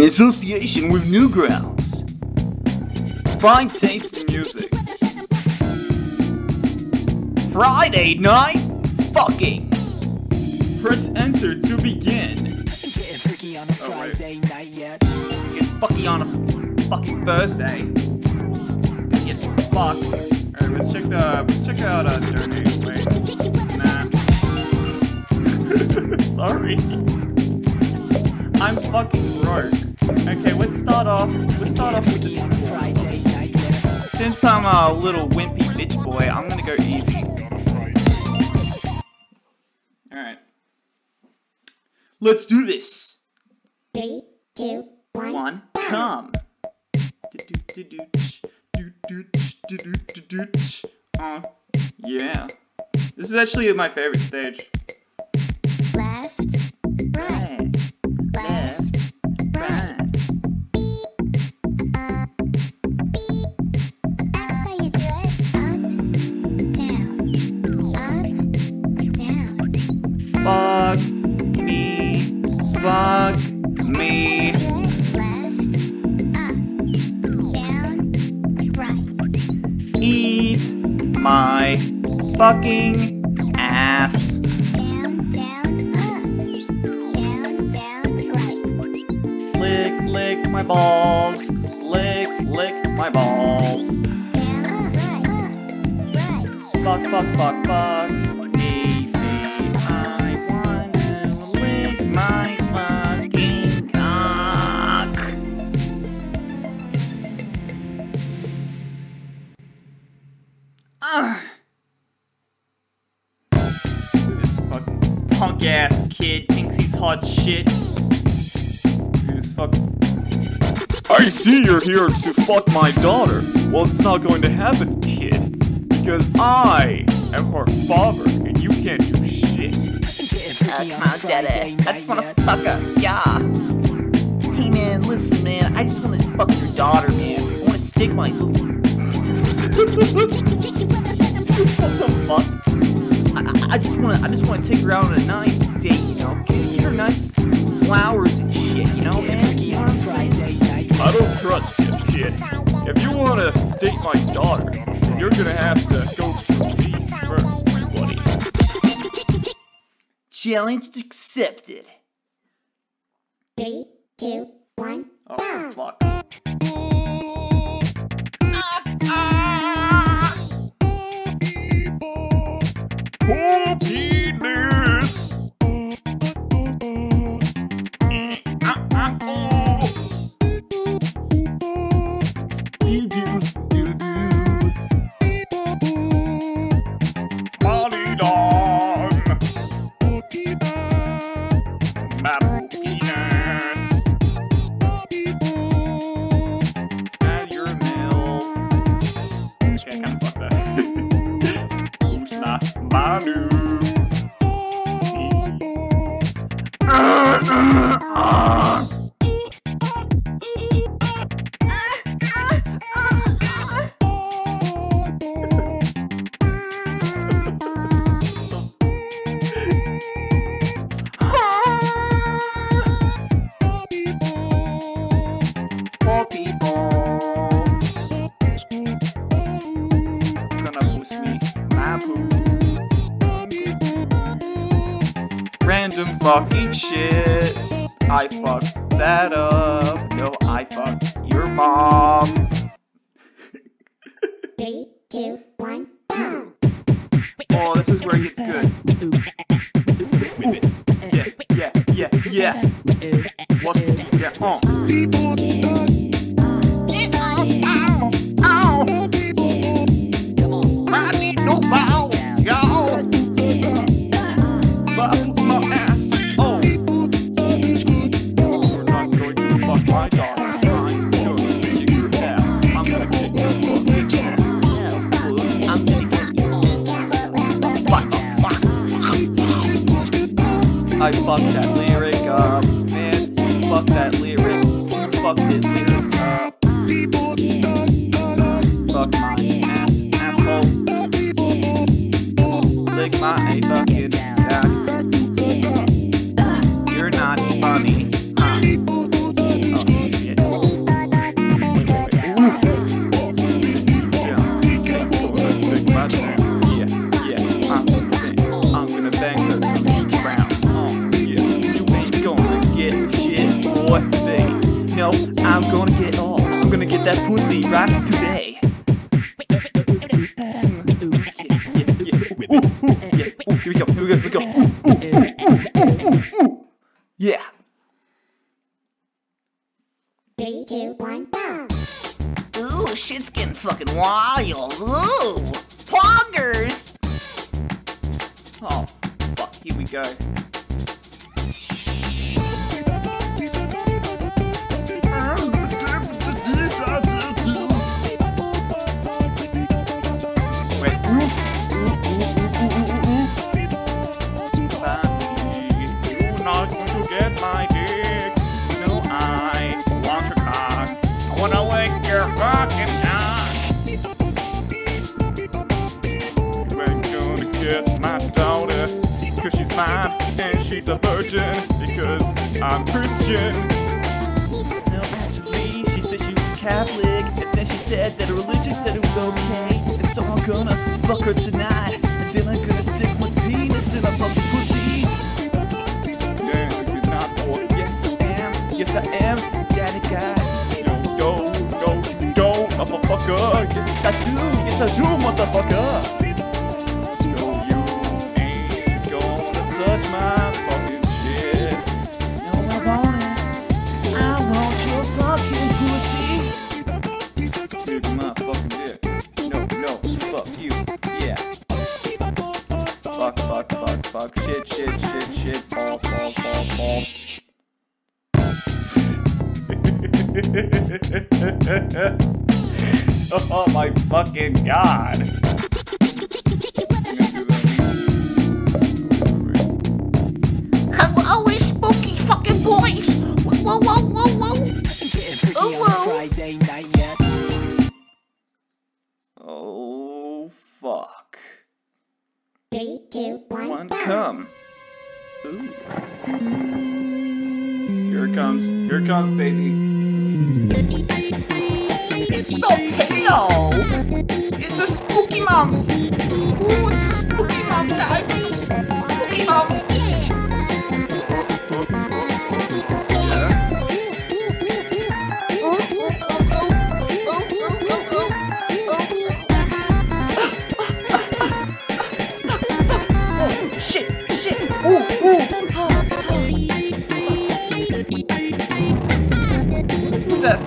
in association with Newgrounds. Fine taste in music. Friday night fucking. Press enter to begin. Getting freaky on a Friday night yet. Get fucky on a fucking Thursday. Get fucked. Alright, let's check out Dirty. Wait. Nah. Sorry. I'm fucking broke. Okay, let's start off with the Friday night yet. Since I'm a little wimpy bitch boy, I'm gonna go easy. Alright. Let's do this! 3, 2, 1, come! Oh, yeah. This is actually my favorite stage. Left, right, left, right. That's how you do it. Up, down, up, down. Fuck me. Left, up, down, right. Eat my fucking ass. Down, down, up, down, down, right. Lick, lick my balls. Lick, lick my balls. Down, right, up, right. Fuck, fuck, fuck, fuck. Punk-ass kid thinks he's hot shit. I see you're here to fuck my daughter. Well, it's not going to happen, kid. Because I am her father, and you can't do shit. Come on, daddy. I just wanna fuck her, yeah. Hey, man, listen, man. I just wanna fuck your daughter, man. I wanna stick my little... What the fuck? I just wanna take her out on a nice date, you know? Get her nice flowers and shit, you know, man? You know what I'm saying? I don't trust you, kid. If you wanna date my daughter, then you're gonna have to go through me first, buddy. Challenge accepted. 3, 2, 1, go! Oh, fuck. Penis. Molly dog. Mammal penis. And your milk. Actually, I kinda fucked that. Manu. Random fucking shit. I fucked that up. No, I fucked your mom. 3, 2, 1, go! Oh, this is where it gets good. Yeah, yeah, yeah, yeah. What's the yeah, I fucked that lyric up, man. You fucked that lyric. You fucked this lyric up. Fuck my ass, asshole. Lick my fucking back. You're not funny, huh? Oh. get that pussy right today. Here we go. Ooh. Yeah. 3, 2, 1, go. Ooh, shit's getting fucking wild. Ooh, poggers. Oh, fuck, here we go. And she's a virgin because I'm Christian. No, actually, she said she was Catholic, and then she said that her religion said it was okay. And so I'm gonna fuck her tonight, and then I'm gonna stick my penis in a fucking pussy. Yeah, you're not bored. Yes I am, daddy guy. Yo, motherfucker. Yes I do, motherfucker. Shit, balls. Oh my fucking god. Hello, spooky fucking boys. Whoa. Oh fuck. 3, 2, 1, come. Ooh. Here it comes, baby. It's so pale! It's the spooky mom! Ooh, it's the spooky mom, guys! It's the spooky mom!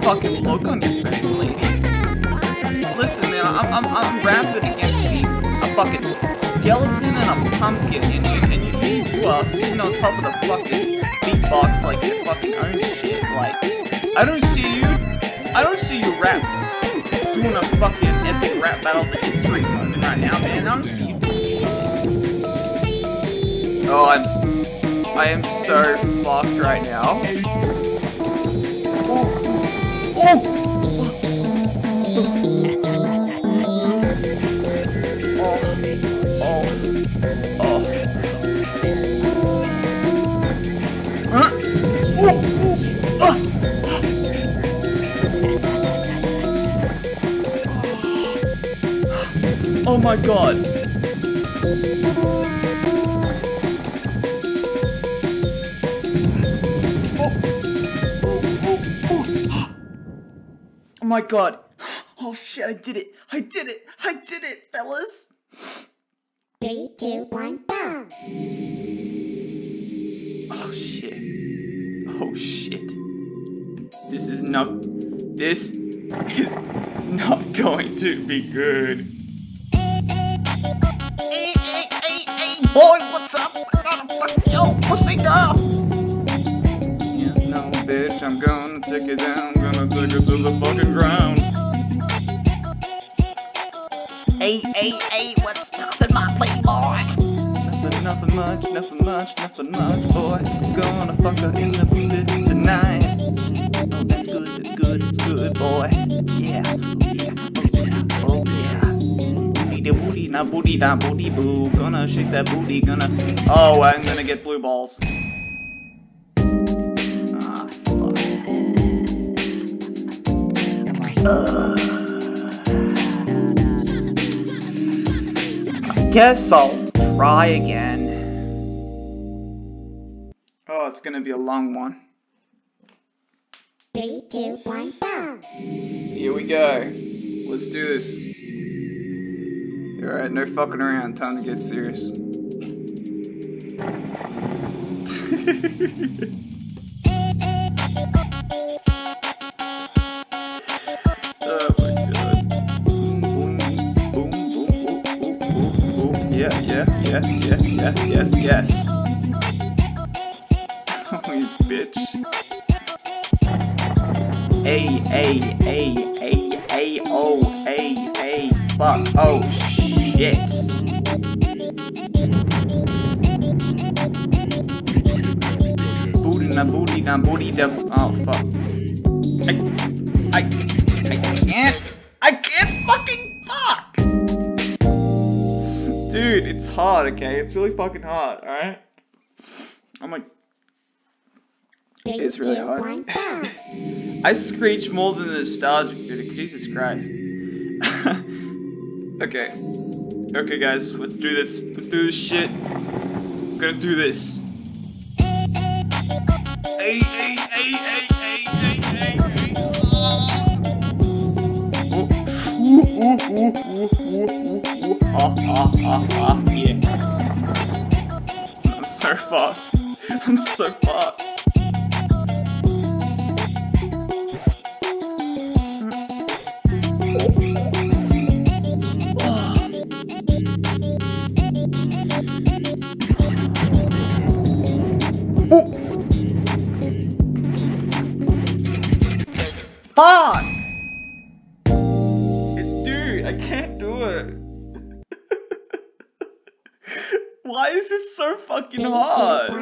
Fucking look on your face, lady. Listen, man, I'm rapping against these a fucking skeleton and a pumpkin, and you sitting on top of the fucking beatbox like your fucking own shit. Like, I don't see you rap doing a fucking epic rap battles at history moment right now, man. I don't see you. Oh, I am so fucked right now. Oh my god. Oh my god. Oh shit, I did it, fellas. 3, 2, 1, go. Oh shit. This is not going to be good. Boy, what's up? I'm gonna fuck your pussy now! Yeah, no, bitch, I'm gonna take it down, gonna take it to the fucking ground. Hey, what's poppin', my playboy? Nothing much, boy. I'm gonna fuck her in the pussy tonight. It's good, boy. Yeah. Oh, yeah. Booty, now booty, da booty, boo. Gonna shake that booty, gonna. Oh, I'm gonna get blue balls. Ah, fuck. I guess I'll try again. Oh, it's gonna be a long one. 3, 2, 1, go! Here we go. Let's do this. Alright, no fucking around. Time to get serious. Oh my god. Boom, boom, boom, boom, boom, boom, boom. Yeah, yeah, yeah, yeah, yeah, yes, yes. Oh, you bitch. A, oh, A, fuck, oh, shit. Booty, na, booty, da, oh, fuck. I can't fucking fuck! Dude, it's hard, okay? It's really fucking hard, alright? I'm like... It's really hard. I screech more than a nostalgic critic. Jesus Christ. Okay. Okay, guys. Let's do this. Let's do this shit. I'm gonna do this. I'm so fucked. I'm so fucked. Fuck! Dude, I can't do it. Why is this so fucking hard? Come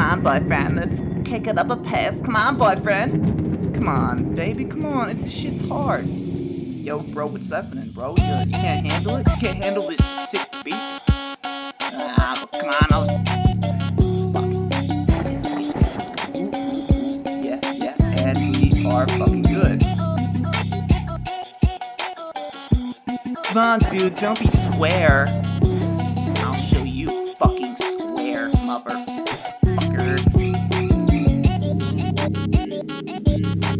on, boyfriend. Let's kick it up a pass. Come on, boyfriend. Come on, baby. Come on. This shit's hard. Yo, bro, what's happening, bro? You can't handle it? You can't handle this sick beat? Come on, I was... are fucking good. Come on, dude, don't be square. I'll show you fucking square, motherfucker.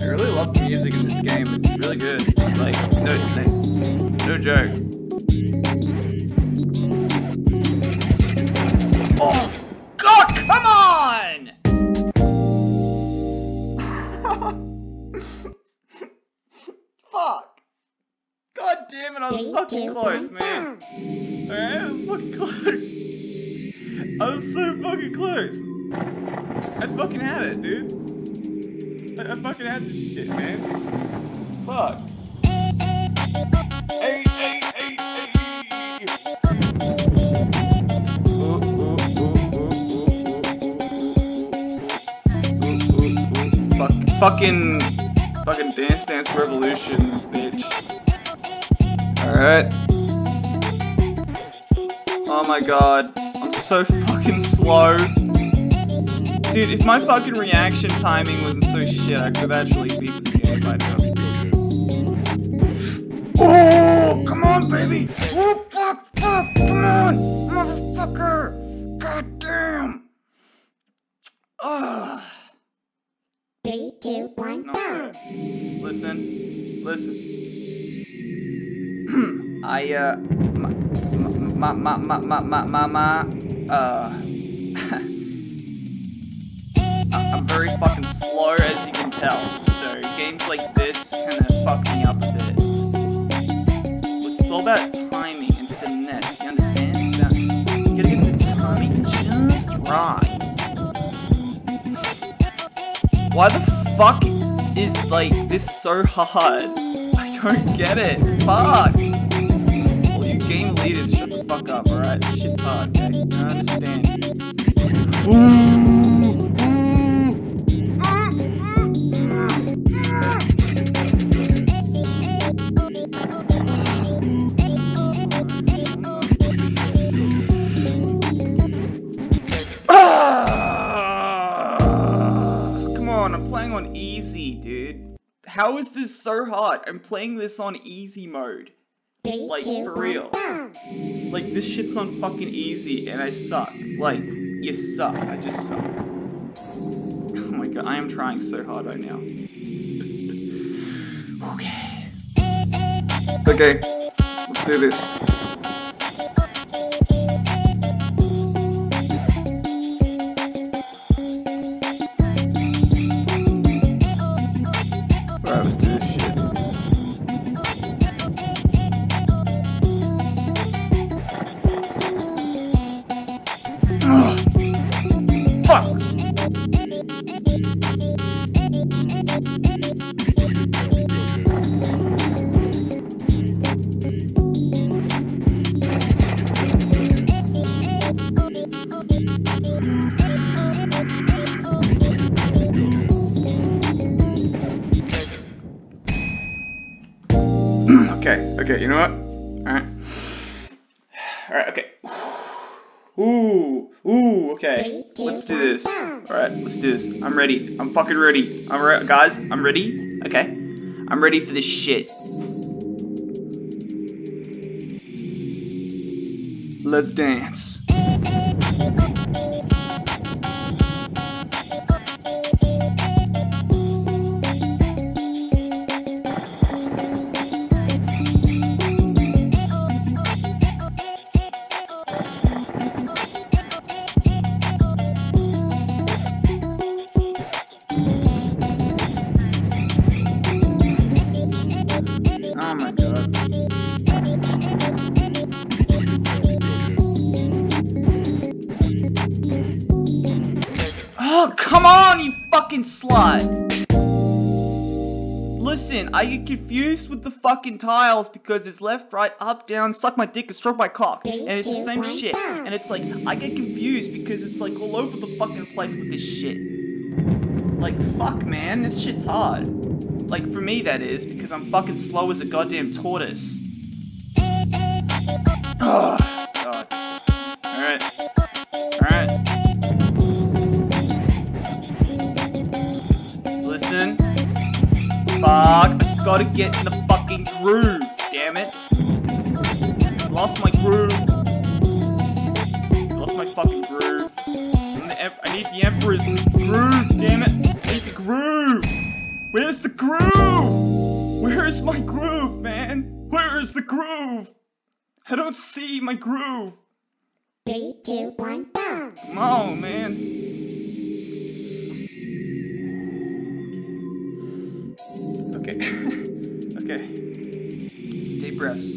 I really love the music in this game. It's really good. Like, no joke. Oh. I was fucking close, man. Alright, I was fucking close. I was so fucking close. I fucking had it, dude. I fucking had this shit, man. Fuck. Fucking Dance Dance Revolution, bitch. Alright. Oh my god. I'm so fucking slow. Dude, if my fucking reaction timing wasn't so shit, I could actually beat this game by now. Oh, come on, baby! Oh, fuck! Come on! Motherfucker! God damn! Ugh. 3, 2, 1, go! Listen. I'm very fucking slow, as you can tell, so games like this kinda fuck me up a bit. Look, it's all about timing and finesse, you understand? It's about, you gotta get the timing just right. Why the fuck is, like, this so hard? I don't get it. Fuck! Game leaders, shut the fuck up, alright? This shit's hard, okay? I understand. Come on, I'm playing on easy, dude. How is this so hard? I'm playing this on easy mode. Like, for real. Like, this shit's on fucking easy, and I suck. Like, you suck. I just suck. Oh my god, I am trying so hard right now. Okay. Okay, let's do this. Okay, you know what? Alright. Alright, okay. Ooh, okay. Let's do this. Alright, let's do this. I'm ready. I'm fucking ready. Guys, I'm ready. Okay. I'm ready for this shit. Let's dance. Come on, you fucking slut! Listen, I get confused with the fucking tiles because it's left, right, up, down, suck my dick and stroke my cock. And it's the same shit. And it's like, I get confused because it's like all over the fucking place with this shit. Like, fuck man, this shit's hard. Like, for me that is, because I'm fucking slow as a goddamn tortoise. Ugh. Fuck, I gotta get in the fucking groove, damn it. Lost my groove. Lost my fucking groove. I need the Emperor's groove, damn it. I need the groove. Where's the groove? Where is my groove, man? Where is the groove? I don't see my groove. 3, 2, 1, go. Come on, man. Okay. Okay. Deep breaths.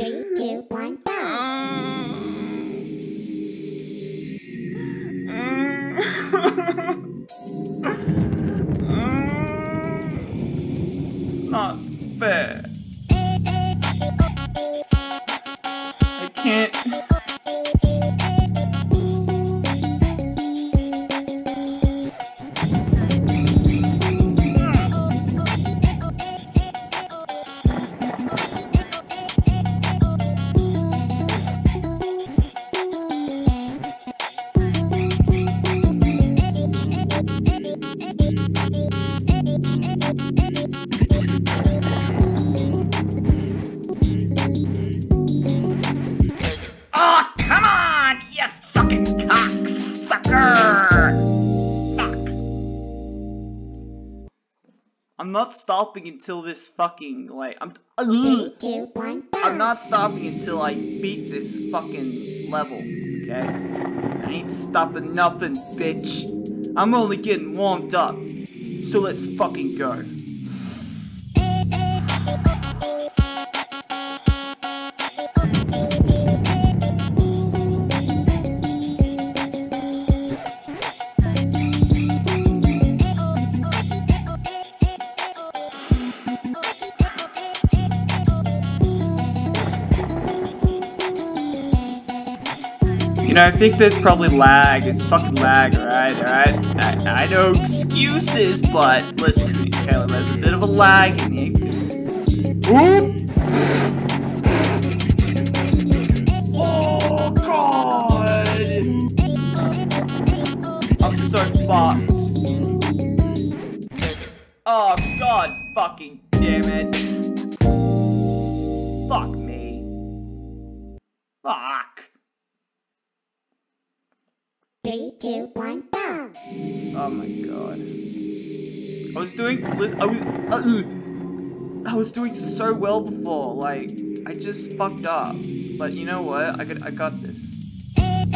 It's not fair. I can't. I'm not stopping until this fucking, like, I'm not stopping until I beat this fucking level, okay? I ain't stopping nothing, bitch. I'm only getting warmed up. So let's fucking go. You know, I think there's probably lag. It's fucking lag, alright? Alright? I know excuses, but listen, Caleb, there's a bit of a lag in here. Oop! Oh, God! I'm so fucked. Oh, God fucking damn it. Fuck me. Fuck. 3, 2, 1, go! Oh my god! I was doing so well before. Like I just fucked up. But you know what? I got this. 7,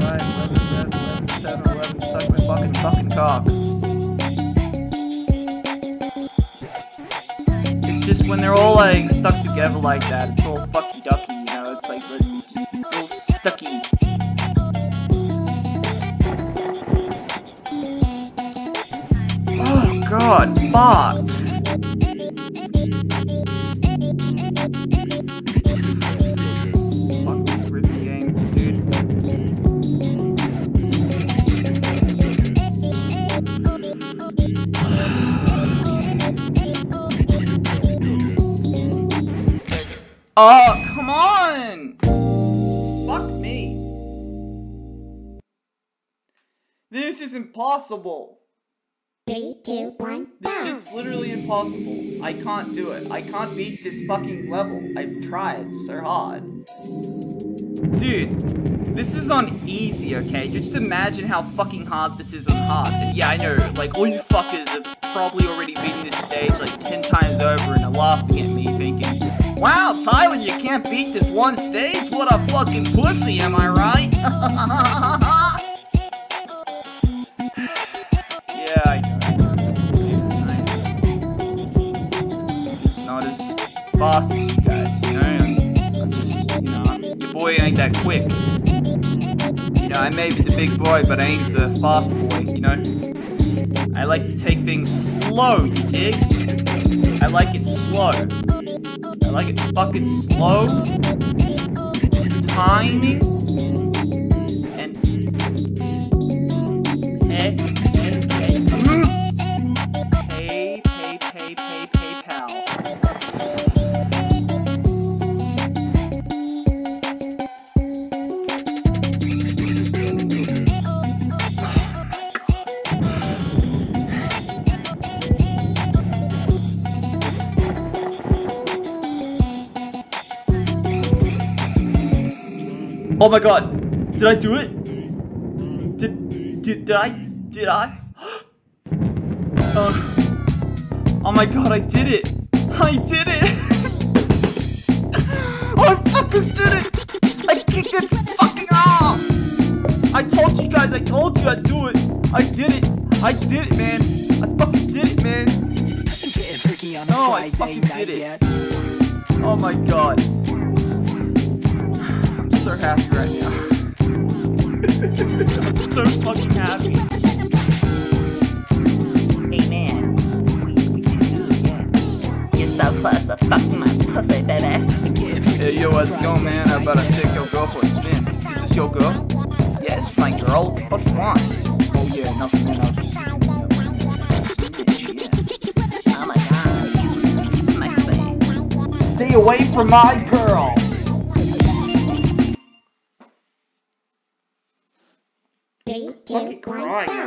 right, left, 7, suck my fucking cock. It's just when they're all like stuck together like that, it's all fucky ducky. You know, it's like it's all stucky. God, fuck! Fuck these rhythm games, dude. Oh, come on! Fuck me! This is impossible! 3, 2, 1, go! This shit's literally impossible. I can't do it. I can't beat this fucking level. I've tried so hard. Dude, this is on easy, okay? Just imagine how fucking hard this is on hard. And yeah, I know, like, all you fuckers have probably already beaten this stage like 10 times over and are laughing at me thinking, wow, Tyler, you can't beat this one stage? What a fucking pussy, am I right? Fast as you guys, you know, I'm just, you know, your boy ain't that quick, you know, I may be the big boy, but I ain't the fast boy, you know, I like to take things slow, you dig, I like it slow, I like it fucking slow, tiny, and, oh my god, did I do it? Did I? Oh my god, I did it! I did it! I fucking did it! I kicked its fucking ass! I told you guys, I told you I'd do it! I did it! I did it, man! I fucking did it, man! Oh, I fucking did it! Oh my god. I'm so happy right now. I'm so fucking happy. Hey man, we didn't do it yet. You're so close to fucking my pussy, baby. Hey yo, how's it going, man? How about I take your girl for a spin? Is this your girl? Yes, my girl. What the fuck you want? Oh yeah, nothing, man. I was just stupid shit. Oh my god, he's my face. Stay away from my girl. Fucking crying right now.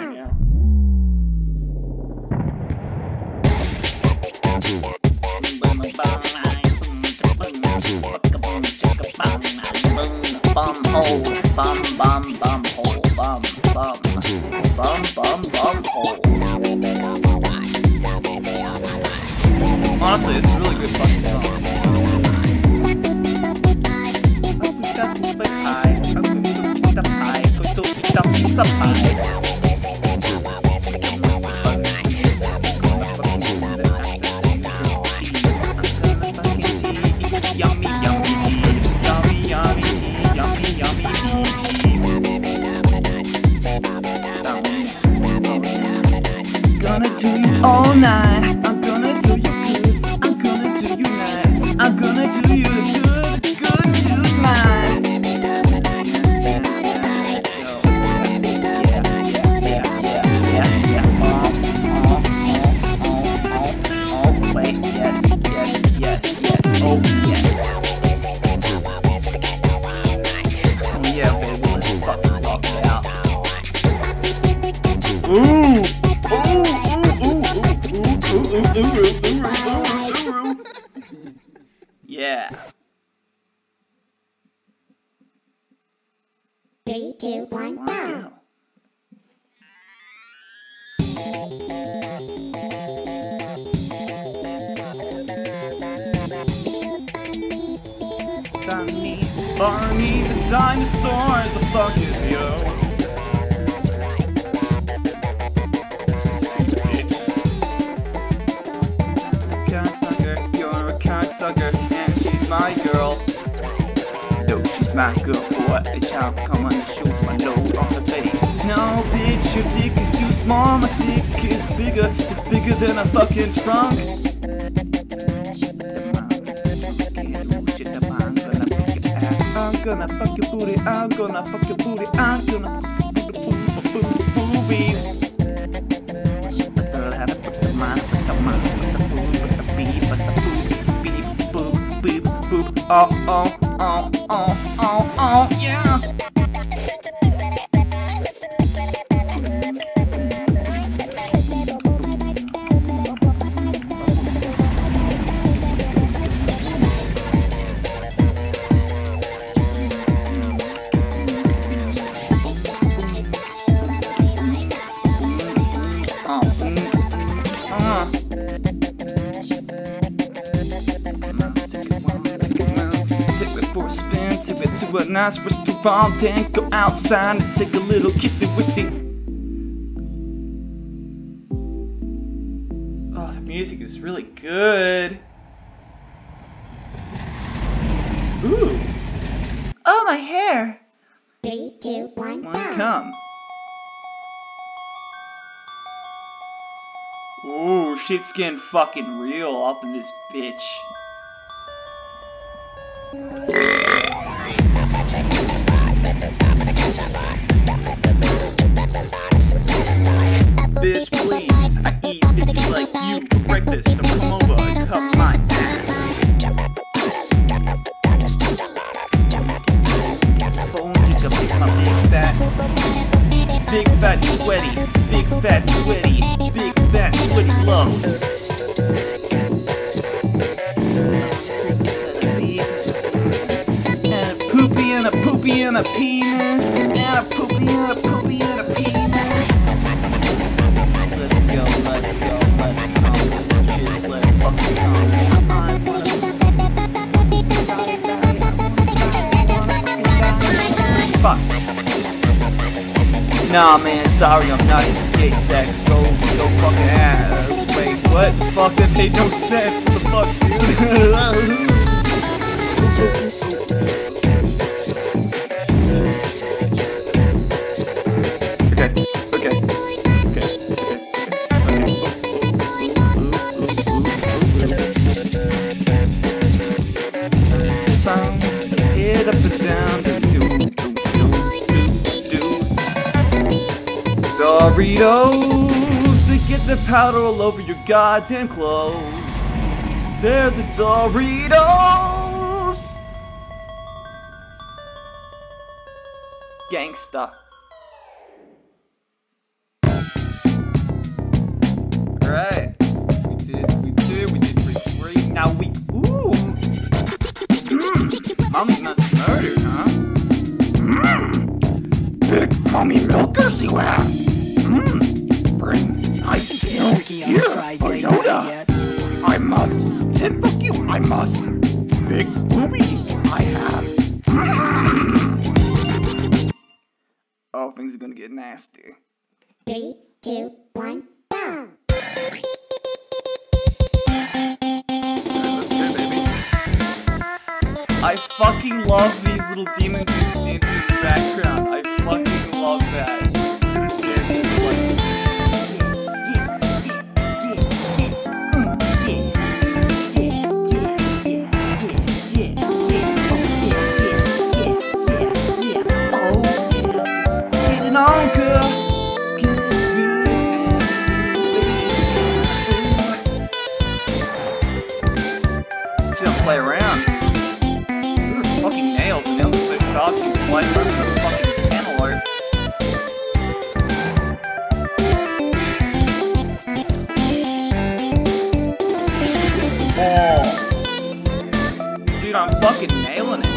Honestly, it's a really good fucking song. Gonna do you all night. I'm gonna do you good. I'm gonna do you right. I'm gonna do you good, good tonight. yes. Oh, yes. Oh, yeah, baby, let's fucking knock it out. Ooh. Yeah. 3, 2, 1, go. Barney the dinosaur is a fucking yo. Cocksucker, you're a cocksucker, and she's my girl. No, she's my girl, boy. A child come on and shoot my nose on the face. No, bitch, your dick is too small. My dick is bigger. It's bigger than a fucking trunk. I'm gonna fuck your booty, I'm gonna fuck your booty, I'm gonna fuck your boobies. But they'll have it with the man, with the man, with the boob, with the bee, with the boop, beep, boop, beep, boop. Oh, yeah. To a nice restaurant, then go outside and take a little kissy-wissy. Oh, the music is really good. Ooh. Oh, my hair. 3, 2, 1, one, come. Ooh, shit's getting fucking real up in this bitch. Bitch, please, I eat bitches like you for breakfast, so come over and cut my ass. Phone dick up with my big fat sweaty, big fat sweaty, big fat sweaty love. And a poopy and a penis, and a poopy and a poopy and a penis. Let's go, let's go, let's come, bitches, let's fucking come. I wanna fuck. Nah, man, sorry, I'm not into gay sex. Go fucking ass. Wait, what the fuck? That made no sense. What the fuck, dude? Doritos, they get the powder all over your goddamn clothes. They're the Doritos! Gangsta. Alright. We did. Now we, ooh! Mommy must murder, huh? Big mommy milkers you have! Bring ice milk here for Yoda. I must. Tim, fuck you. I must. Big booby. I have. Oh, things are gonna get nasty. 3, 2, 1, go. I fucking love these little demon dudes dancing in the background. I fucking love that. play around. These are fucking nails. The nails are so sharp you can slice over the fucking antelope. Oh. Dude, I'm fucking nailing it.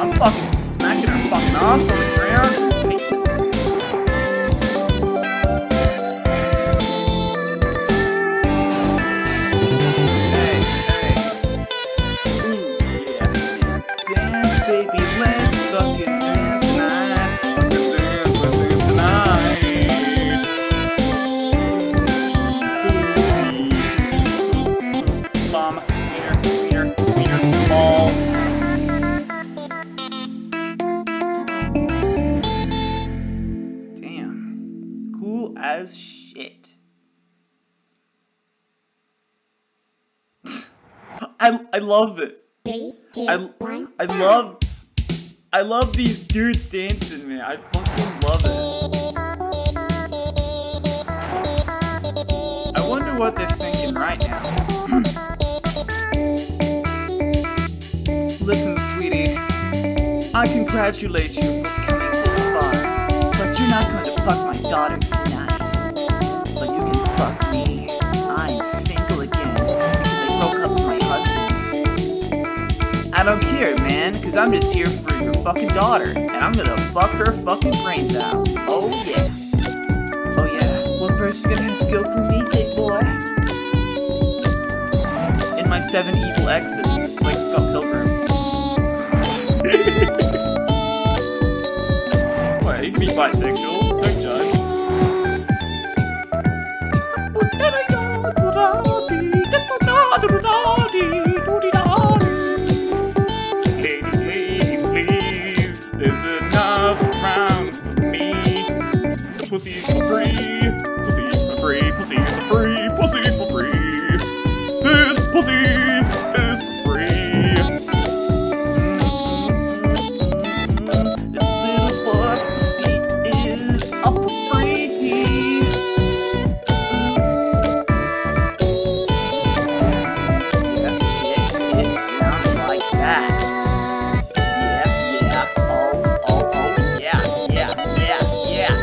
I'm fucking smacking her fucking ass on the ground. I love it. Three, two, I love these dudes dancing, man. I fucking love it. I wonder what they're thinking right now. Listen, sweetie, I congratulate you for coming this far, but you're not going to fuck my daughter tonight. But you can fuck me. I'm single again because I broke up with my husband. I don't care, man, because I'm just here for your fucking daughter, and I'm gonna fuck her fucking brains out. Oh, yeah. Oh, yeah. Well, first you're gonna go for me, big boy. In my 7 evil exits, it's like Scott Pilgrim. What, you can be bisexual? Don't judge. Pussies for free, pussies for free, pussies for free, pussies for free. This pussy is free. This little boy pussy is up for free. Yeah, yeah, sounds like that. Yeah, yeah, oh, oh, oh, yeah, yeah, yeah, yeah.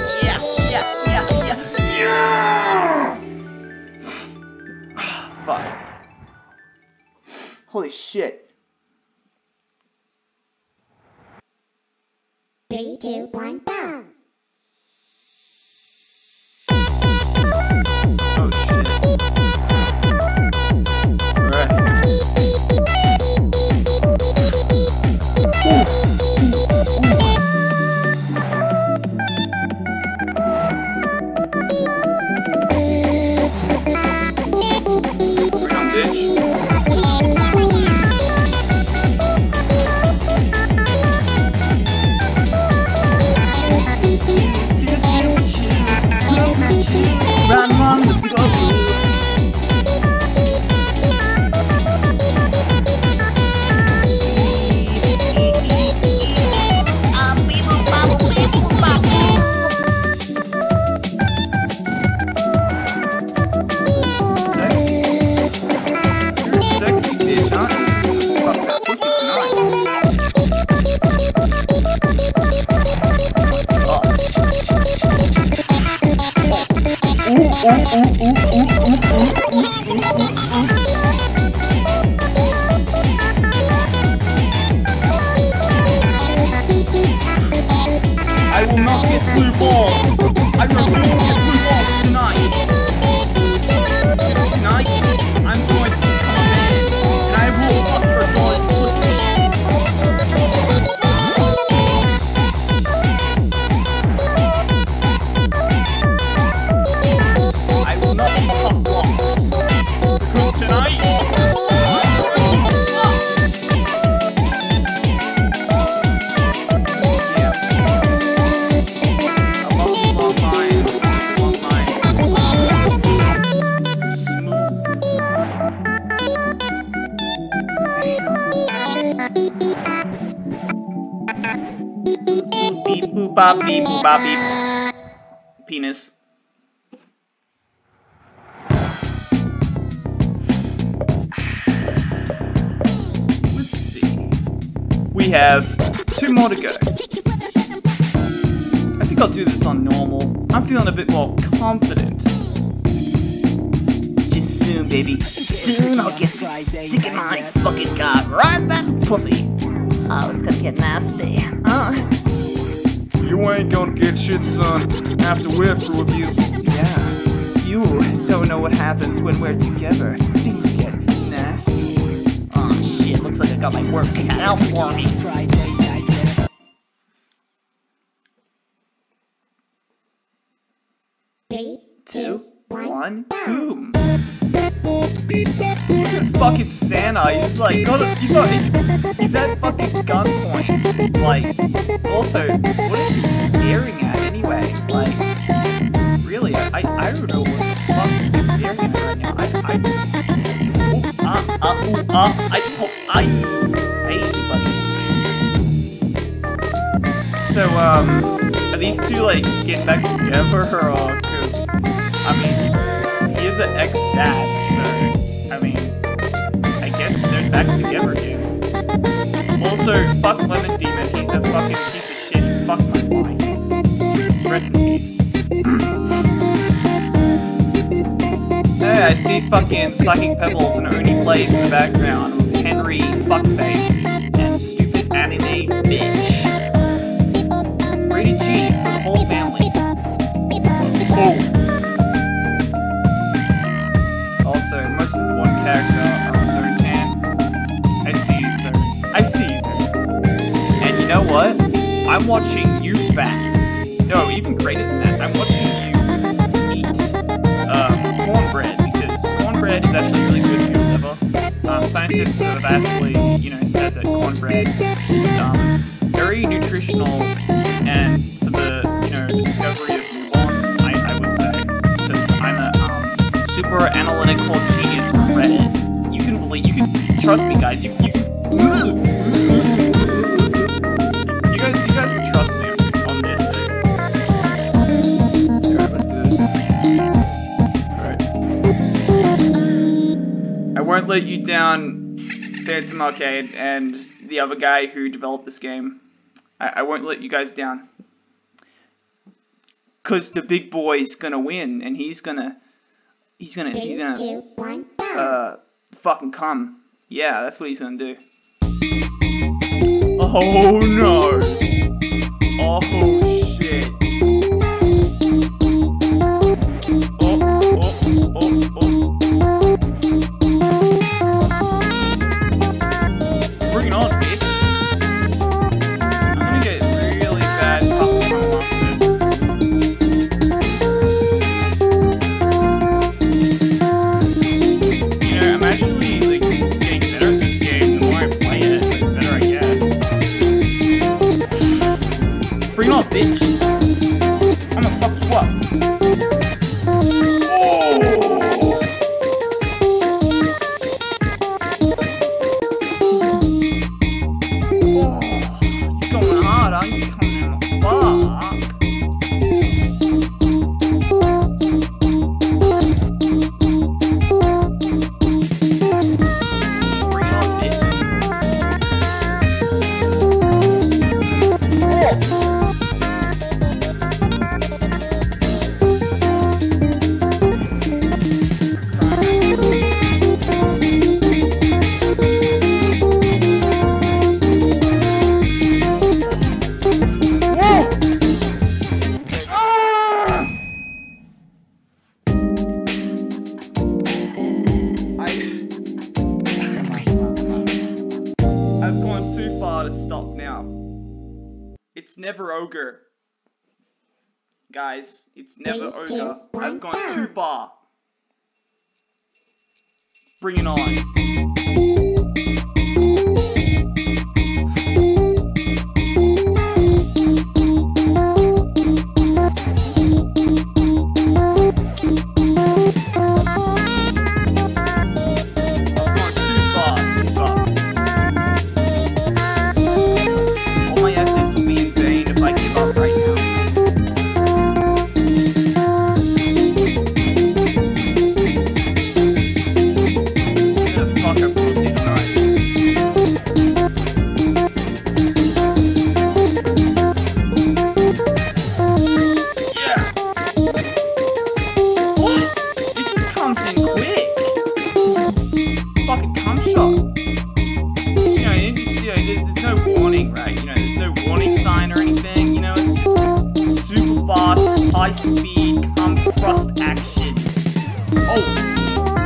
Fuck. Holy shit. 3, 2, 1, go! Oh shit. I will not get blue balls. I refuse to get blue balls tonight. Tonight, I'm going to come in and I will fuck her boy's pussy. I will not fuck balls. Because tonight. Beep, bop, beep. Penis. we have two more to go. I think I'll do this on normal. I'm feeling a bit more confident. Just soon, baby. Soon I'll get to be sticking my fucking god right in that pussy. Oh, it's gonna get nasty. You ain't gonna get shit, son. After we're through with you. Yeah. You don't know what happens when we're together. Things get nasty. Oh shit, looks like I got my work cut out for me. Three, two, one, boom. Fucking Santa, he's like, he's at fucking gunpoint. Like, also, what is he staring at anyway? Like, really, I don't know what the fuck he's staring at right now. Hey, buddy. So, are these two, like, getting back together, or, cause, I mean, he is an ex-dad. Back together again. Also, fuck Lemon Demon, he's a fucking piece of shit, he fucked my wife. Rest in peace. Hey, I see fucking Psychic Pebbles and Oni plays in the background with Henry Fuckface and stupid anime bitch. Rated G for the whole family. Oh. Also, most important character on his own. And you know what? I'm watching you back. No, even greater than that. I'm watching you eat cornbread, because cornbread is actually really good for your liver. Scientists have actually, said that cornbread is very nutritional, and for the, discovery of newborns, I would say, because I'm a super analytical genius for Reddit. You can trust me, guys. You guys can trust me on this. Alright, let's do this. Alright. I won't let you down, Phantom Arcade, and the other guy who developed this game. I won't let you guys down. Cause the big boy's gonna win, and he's gonna fucking come. Yeah, that's what he's gonna do. Oh no! Oh shit! Oh! Bring it on, bitch! I'm gonna get really bad popcorn on this. I'm actually getting better at this game the more I play it. Bring on, bitch! I'm gonna fuck you up. Oh, you're going hard, aren't you? Coming out of fuck. Bring on, bitch. Oh. It's never ogre. Guys, it's never ogre. I've gone too far. Bring it on.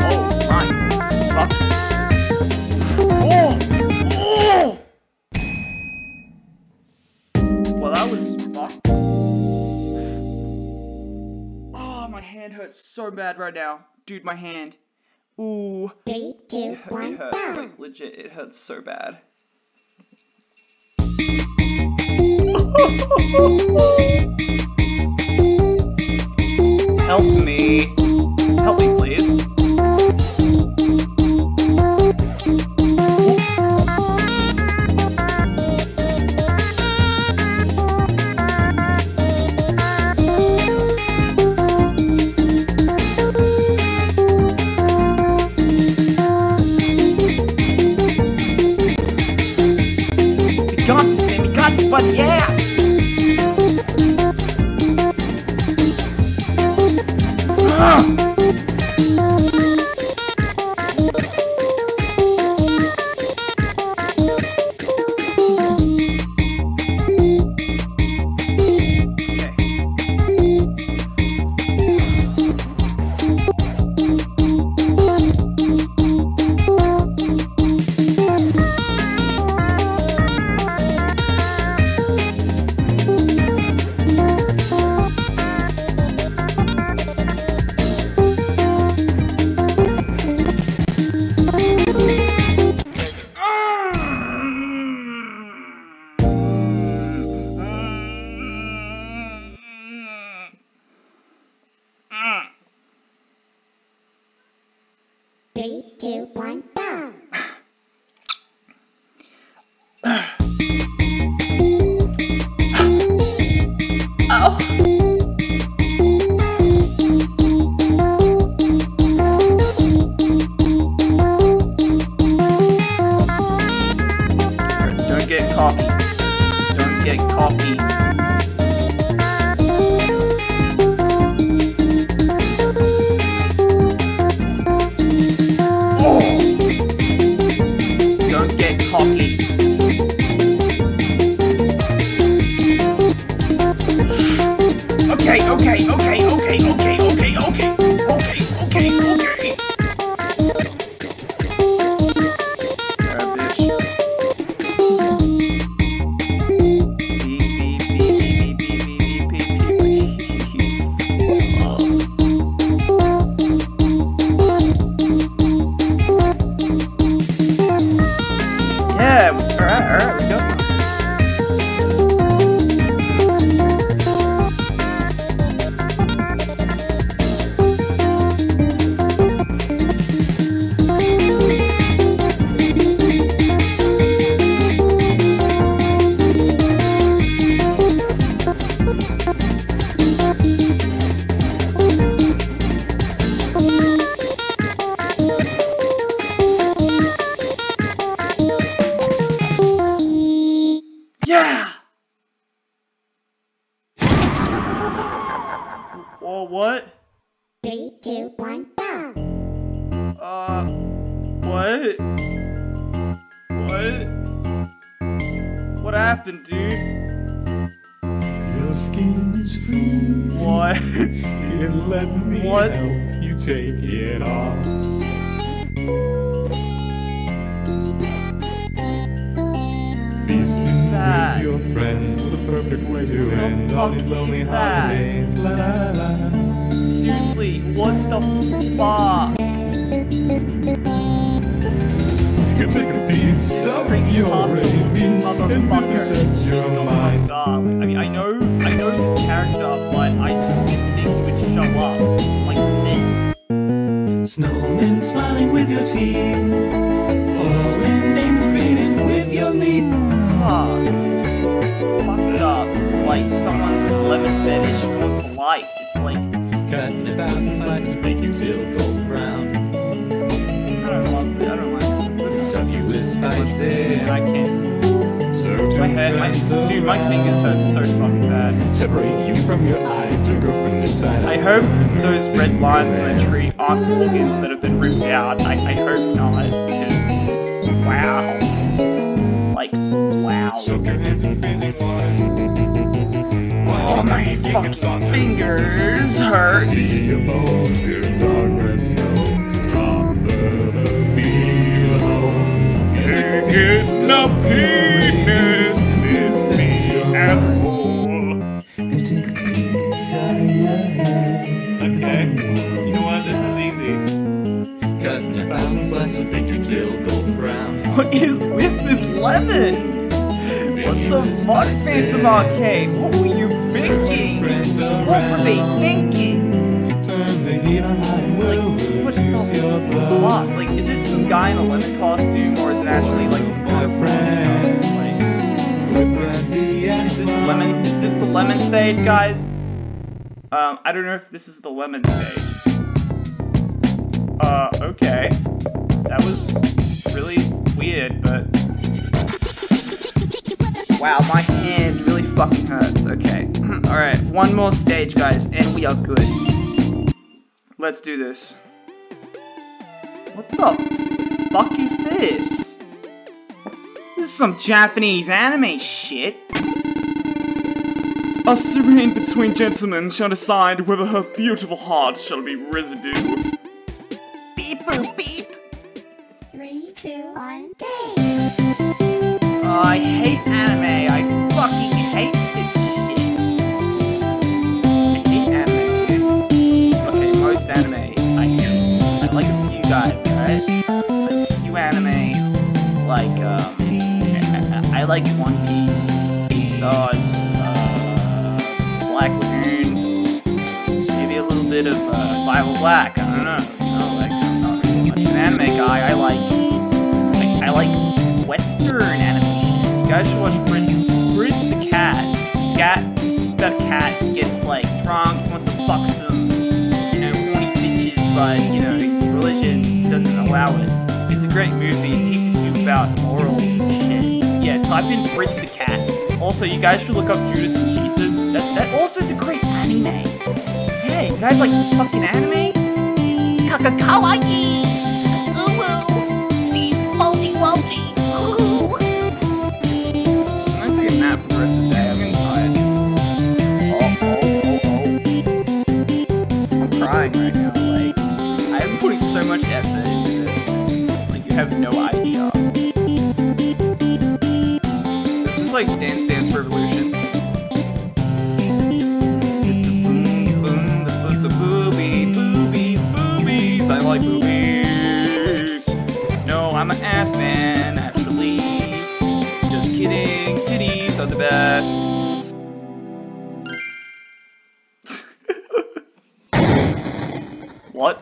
Oh, my. Fuck. Oh! Oh! Well, that was fucked. Oh, my hand hurts so bad right now. Dude, my hand. Ooh. 3, 2, 1, it hurts. Down. Like, legit, it hurts so bad. Help me. Help me, please. You got this, man. You got this by the ass. Fingers hurt. See above your darkness, no drop. eyes that make you feel golden brown. What is with this lemon? What the fuck, Phantom Arcade? What were you thinking? What were they thinking? Like, what the fuck? Like, is it some guy in a lemon costume, or is it actually like some kind of friend? Like, is this the lemon? Is this the lemon stage, guys? I don't know if this is the lemon stage. Okay. That was really weird, but... Wow, my hand really fucking hurts. Okay. Alright, one more stage, guys, and we are good. Let's do this. What the fuck is this? This is some Japanese anime shit. A serene between gentlemen shall decide whether her beautiful heart shall be residue. Beep boop beep! 3, 2, 1, go! I hate anime, I fucking hate this shit. I hate anime, dude. Okay, most anime, I hate. I like a few guys, alright? Like a few anime, like, I like One Piece, Beastars, Black Lagoon, maybe a little bit of, Bible Black, I don't know. Anime guy, I like Western animation. You guys should watch Fritz the Cat. It's about a cat who gets like drunk, wants to fuck some, you know, horny bitches, but you know, his religion doesn't allow it. It's a great movie, it teaches you about morals and shit. Yeah, type in Fritz the Cat. Also, you guys should look up Judas and Jesus. That also is a great anime. Hey, you guys like fucking anime? Kakakawaii! So much effort into this, like you have no idea. This is like Dance Dance Revolution. Boom boom, the boobies, boobies, boobies. I like boobies. No, I'm an ass man, actually. Just kidding. Titties are the best. What?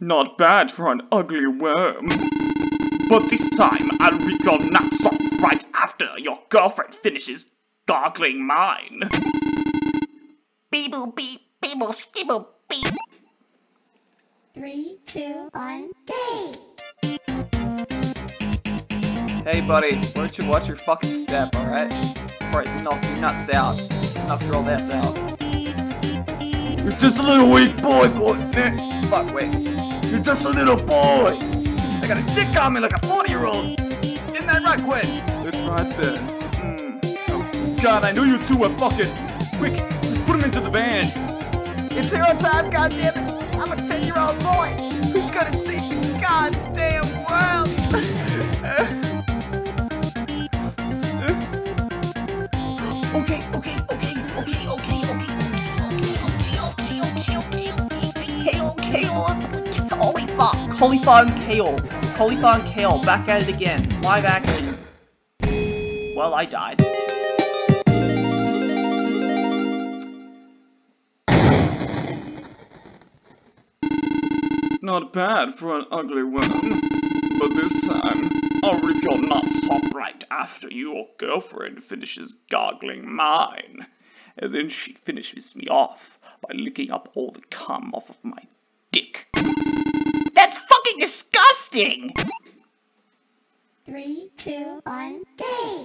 Not bad for an ugly worm. But this time, I'll rip your nuts off right after your girlfriend finishes gargling mine. Beeble beep, beeble skibble beep. 3, 2, 1, go! Hey buddy, why don't you watch your fucking step, alright? Before I knock your nuts out. Knock your old ass out. You're just a little weak boy, man. Fuck, wait. You're just a little boy! I got a dick on me like a 40-year-old! Isn't that right, Gwen? That's right there. Oh, God, I knew you two were fucking... Quick, just put him into the van! It's hero time, goddammit! I'm a 10-year-old boy! Who's gonna see the goddamn world? Cauliflower and Kale. Cauliflower and Kale, back at it again. Live action. Well, I died. Not bad for an ugly worm. But this time, I'll rip your nuts off right after your girlfriend finishes gargling mine. And then she finishes me off by licking up all the cum off of my dick. That's fucking disgusting! 3, 2, 1, go!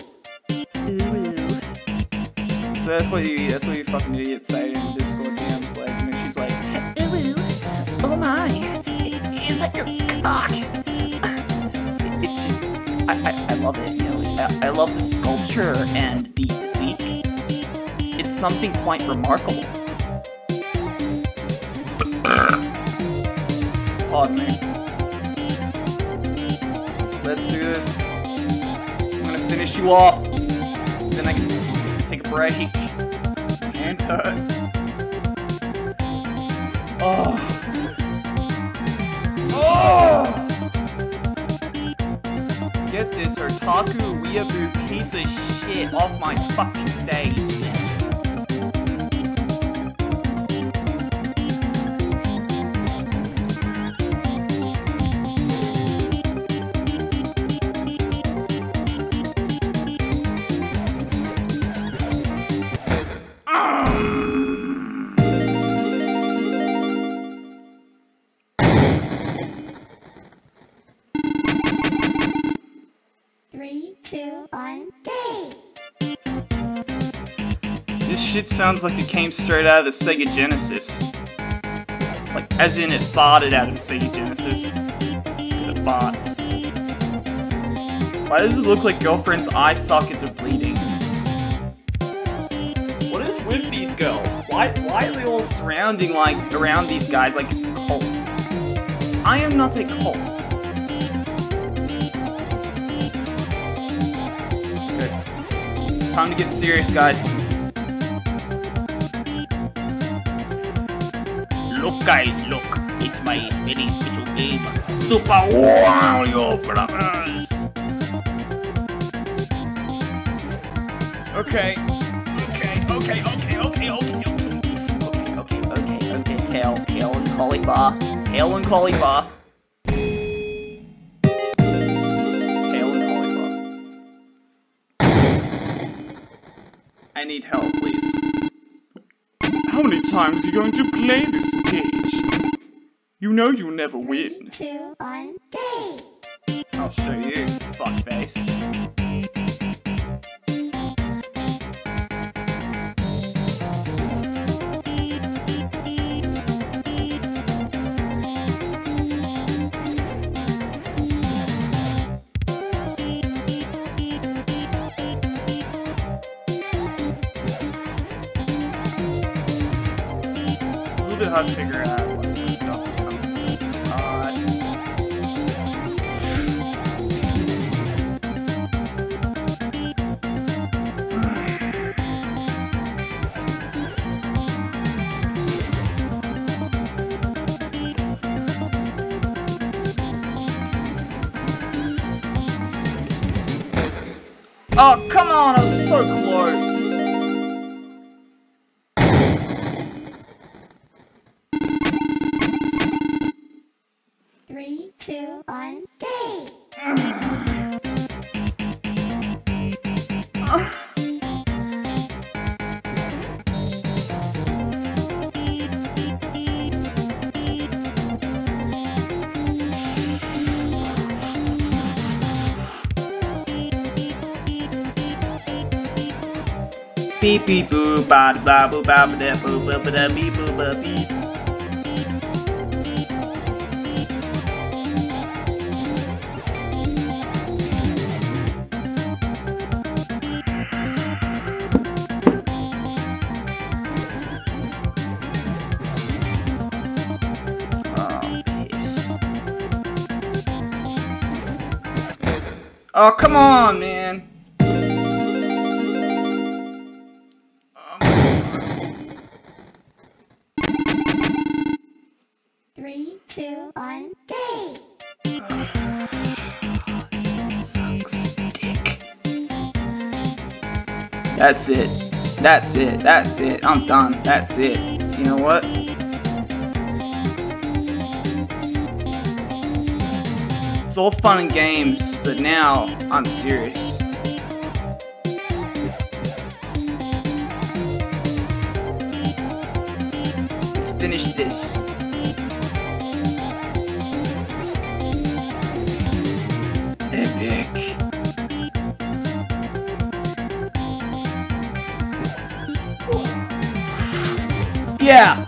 So that's what you fucking idiots say in Discord games, like, and she's like, ooh, oh my, is that your cock? It's just, I love it, you know, I love the sculpture and the physique. It's something quite remarkable. Pardon me. Let's do this. I'm gonna finish you off. Then I can take a break. And oh. Oh! Haku Weeaboo piece of shit off my fucking stage. Shit sounds like it came straight out of the Sega Genesis. Like, as in it botted out of the Sega Genesis. Because it bots. Why does it look like girlfriend's eye sockets are bleeding? What is with these girls? Why are they all surrounding, like, around these guys like it's a cult? I am not a cult. Okay. Time to get serious, guys. Look guys, look, it's my very special game, Super Wario Brothers! Kale and Cauliflower, I need help, please. How many times are you going to play this stage? You know you'll never win. 3, 2, 1, go! I'll show you, fuckface. Hard to figure out what it does to come in such an odd. Oh, come on, I was so close. Beep beep boo ba ba boo ba ba da boo ba ba da beep boo ba beep. Oh, piss. Oh, come on, man. That's it. That's it. That's it. I'm done. That's it. You know what? It's all fun and games, but now I'm serious. Let's finish this. Epic. Yeah!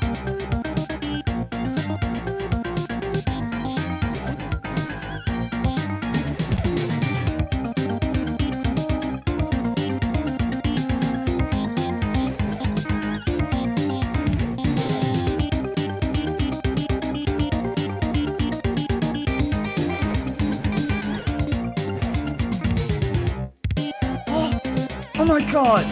Oh my god!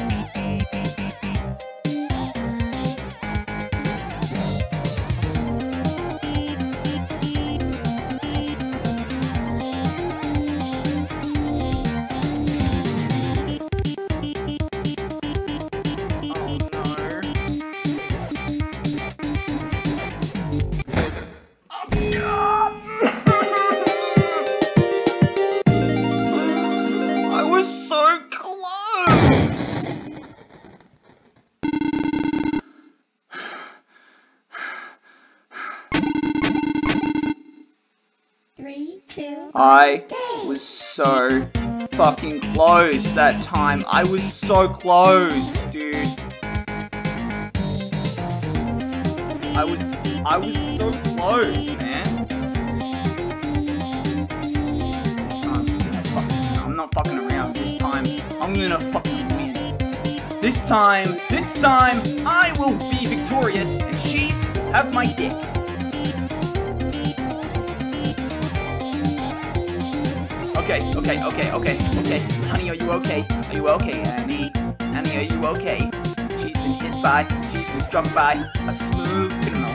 3, 2, I was so fucking close that time. I was so close, dude. I was so close, man. This time, I'm not fucking around. This time, I'm gonna fucking win. This time, I will be victorious, and she will have my dick. Okay. Honey, are you okay? Are you okay, Annie? Annie, are you okay? She's been hit by, she's been struck by a smooth criminal.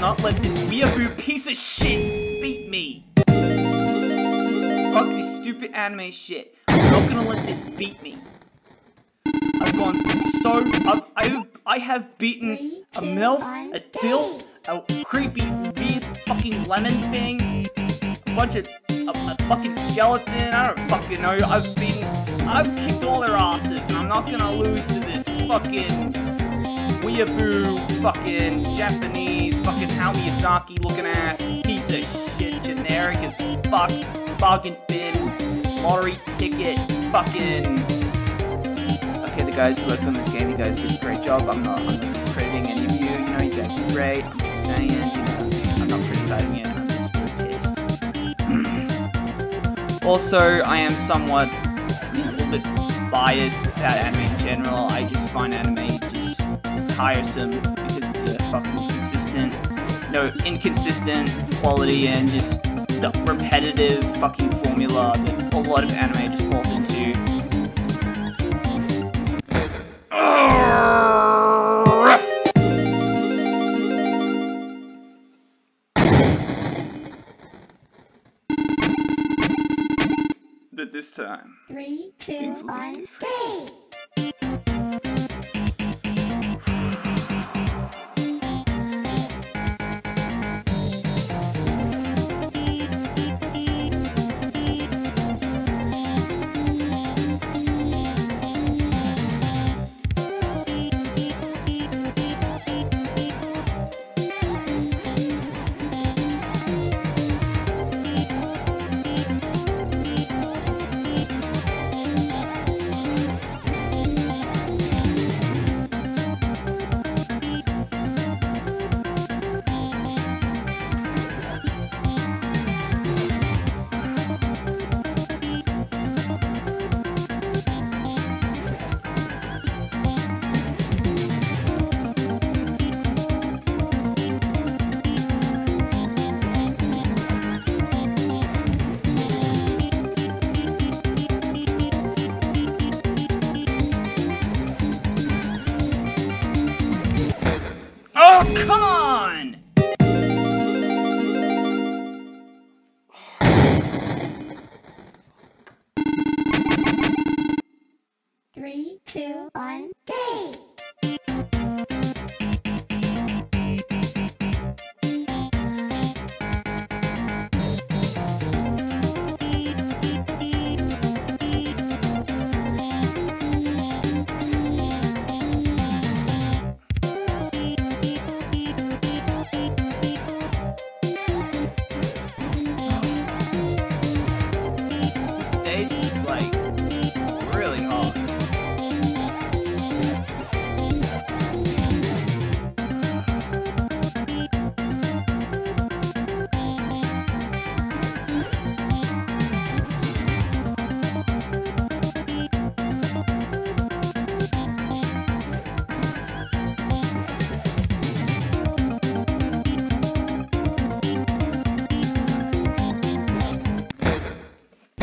Not let this weeaboo piece of shit beat me. Fuck this stupid anime shit. I'm not gonna let this beat me. I've gone so up. I have beaten a MILF, a dill, a creepy weird fucking lemon thing, a bunch of a fucking skeleton. I don't fucking know. I've kicked all their asses, and I'm not gonna lose to this fucking weeaboo, fucking Japanese, fucking Hao Miyazaki looking ass, piece of shit, generic as fuck, bargain bin, lottery ticket, fucking... Okay, the guys who worked on this game, you guys did a great job. I'm not discrediting any of you, you know, you guys did great. I'm just saying, you know, I'm not criticizing it, I'm just really pissed. Also, I am somewhat, a little bit biased about anime in general. I just find anime just tiresome because the fucking inconsistent quality and just the repetitive fucking formula that a lot of anime just falls into. But this time, 3, 2, 1, go!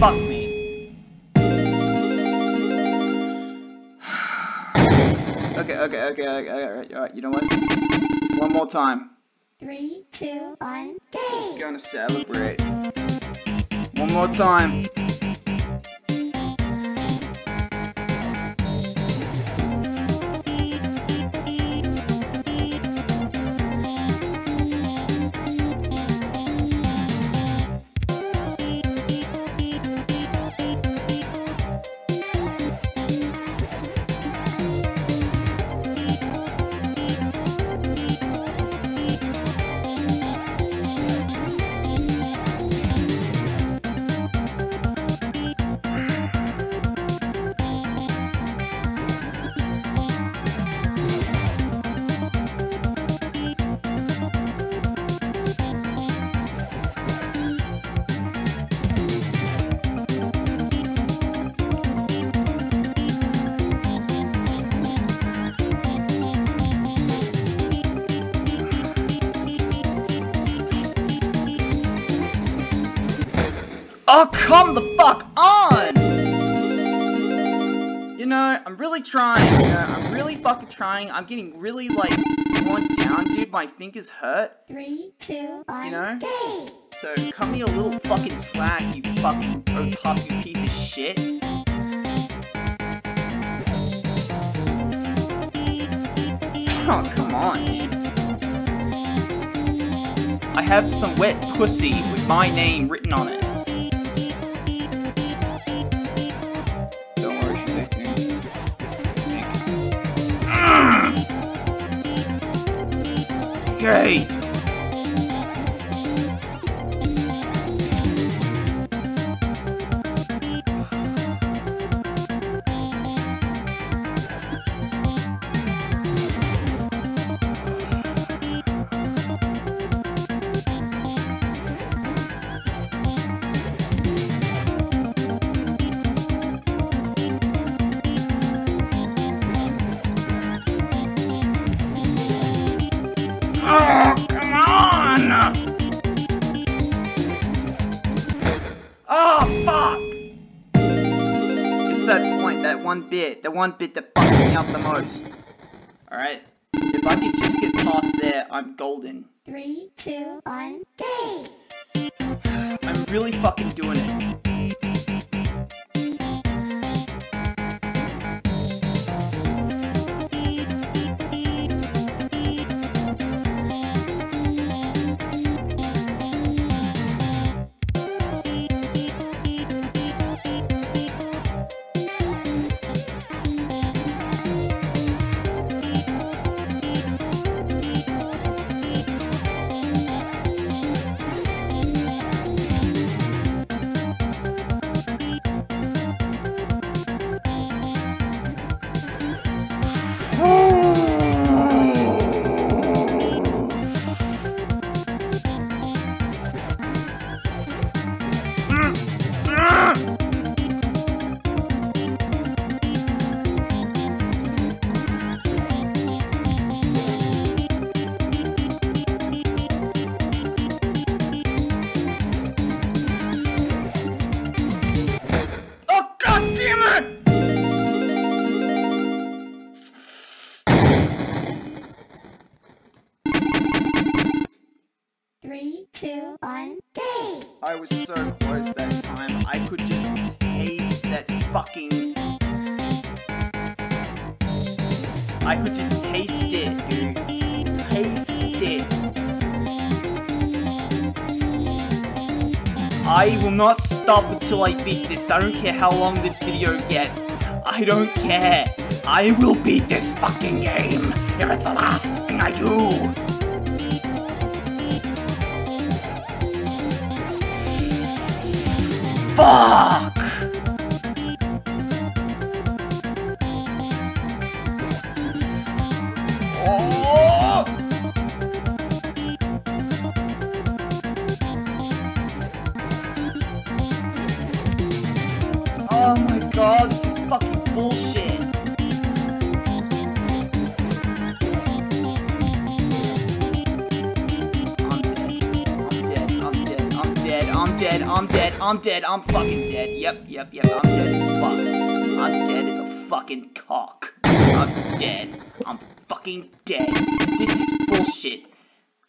Fuck me. Okay, alright, you know what? One more time. 3, 2, 1, go! Just gonna celebrate. One more time. Oh, come the fuck on! You know, I'm really trying, you know, I'm really fucking trying. I'm getting really, like, worn down, dude. My fingers hurt. 3, 2, 1, you know? Go. So, cut me a little fucking slack, you fucking otaku piece of shit. Oh, come on, dude. I have some wet pussy with my name written on it. Okay. That one bit that fucked me up the most. Alright? If I can just get past there, I'm golden. 3, 2, 1, go! I'm really fucking doing it. I was so close that time, I could just taste that fucking... I could just taste it, dude. Taste it. I will not stop until I beat this. I don't care how long this video gets. I don't care. I will beat this fucking game if it's the last thing I do. Fuck! Oh! Oh my god, this is fucking bullshit. I'm dead, I'm dead, I'm dead, I'm dead, I'm dead. dead, I'm dead, I'm dead, I'm fucking dead. Yep, yep, yep, I'm dead as fuck. I'm dead as a fucking cock. I'm dead. I'm fucking dead. This is bullshit.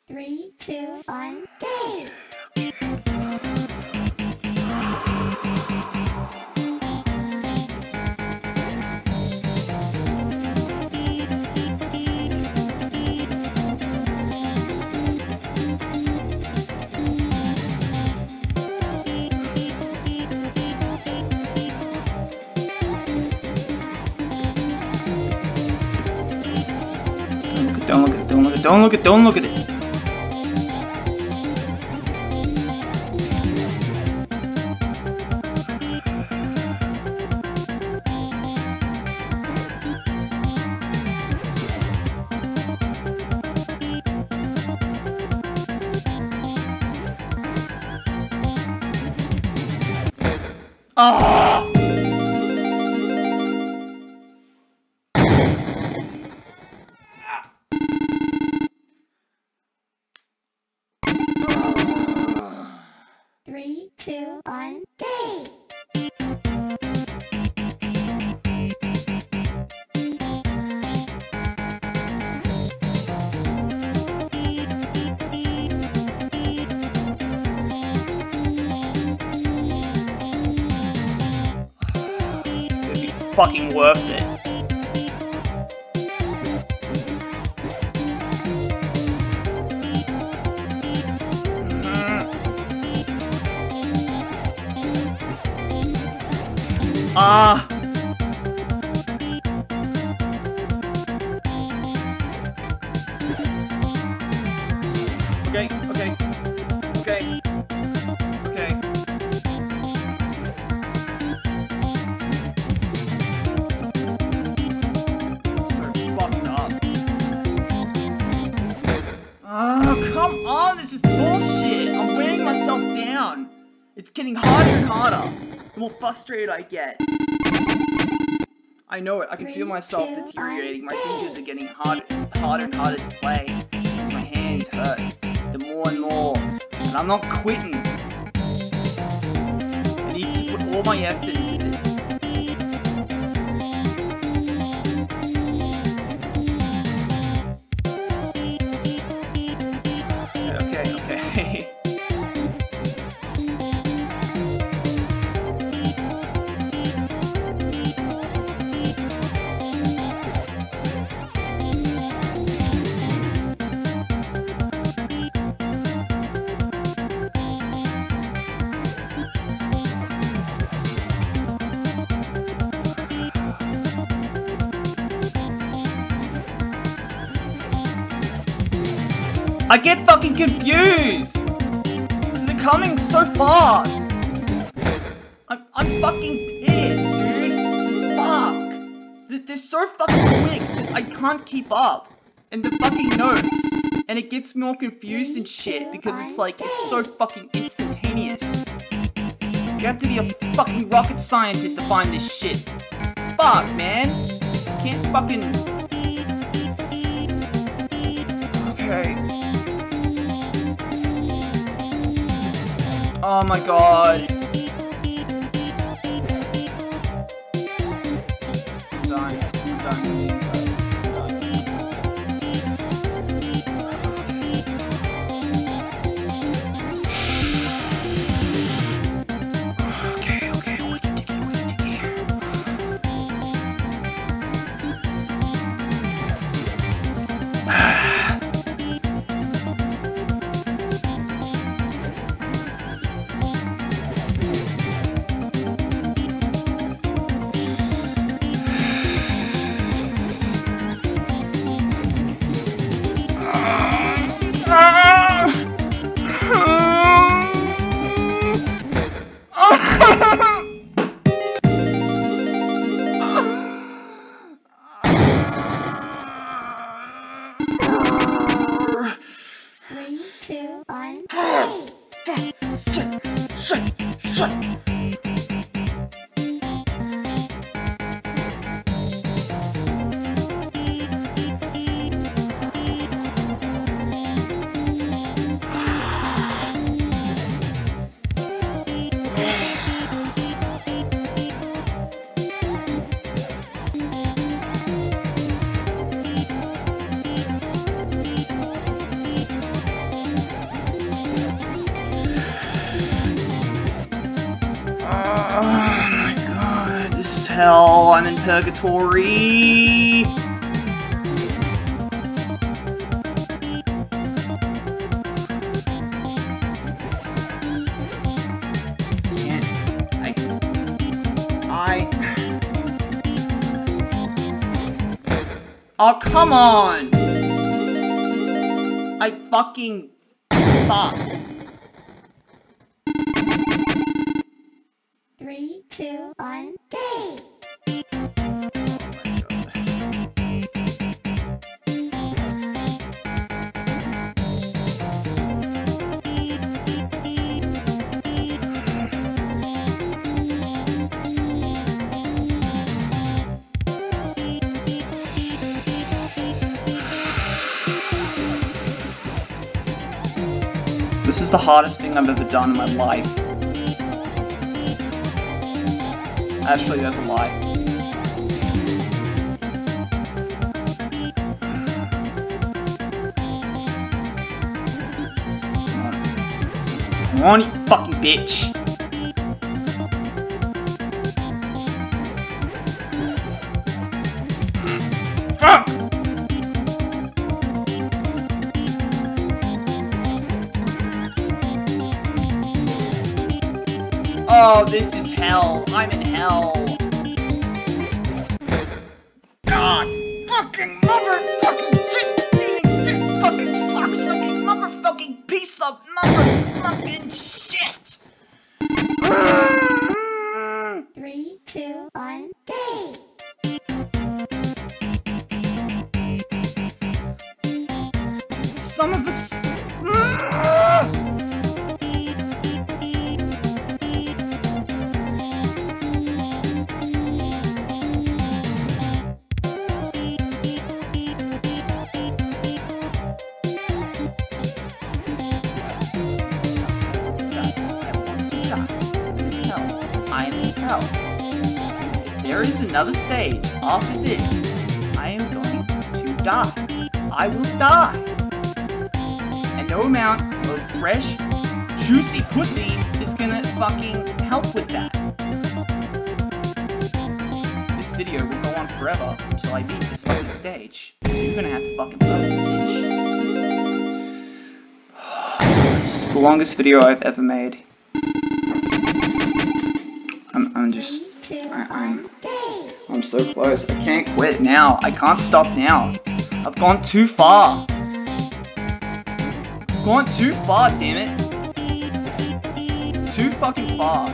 3, 2, 1, go! Don't look at it, don't look at it. Oh! Fucking worth it. Ah. Okay, okay, okay. Come on, this is bullshit! I'm wearing myself down! It's getting harder and harder! The more frustrated I get. I know it, I can feel myself deteriorating. My fingers are getting harder and harder to play. Because my hands hurt. The more and more. And I'm not quitting. I need to put all my effort into this. I get fucking confused! Because they're coming so fast! I'm fucking pissed, dude! Fuck! They're so fucking quick that I can't keep up! And the fucking notes! And it gets more confused and shit because it's like, it's so fucking instantaneous! You have to be a fucking rocket scientist to find this shit! Fuck, man! Can't fucking... Okay... Oh my god. I'm dying. I'm dying. I'm dying. Okay, okay, we can take it, we can take it. hell, I'm in purgatory! Oh, come on! I fucking fuck. 3, 2, 1, game! This is the hardest thing I've ever done in my life. Actually, that's a lie. Come on, you fucking bitch! Oh, this is hell. I'm in hell. God! Fucking motherfucking shit! Fucking suck-sucking motherfucking piece of motherfucking shit! 3, 2, 1, game! Some of the there is another stage after this. I am going to die. I will die. And no amount of fresh, juicy pussy is gonna fucking help with that. This video will go on forever until I beat this fucking stage. So you're gonna have to fucking vote, bitch. This is the longest video I've ever made. I'm so close. I can't quit now. I can't stop now. I've gone too far. I've gone too far, damn it. Too fucking far.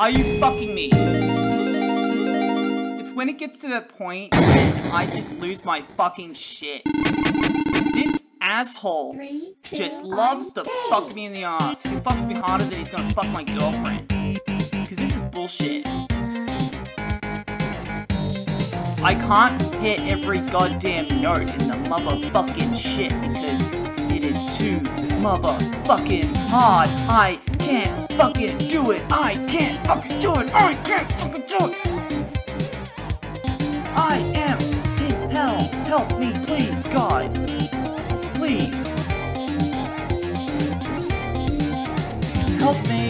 Are you fucking me? It's when it gets to that point and I just lose my fucking shit. This asshole just loves to fuck me in the ass. He fucks me harder than he's gonna fuck my girlfriend. Cause this is bullshit. I can't hit every goddamn note in the motherfucking shit because it is too motherfucking hard. I can't fucking do it! I am in hell! Help me, please, God! Please! Help me!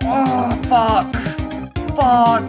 Fuck! Fuck! Fuck!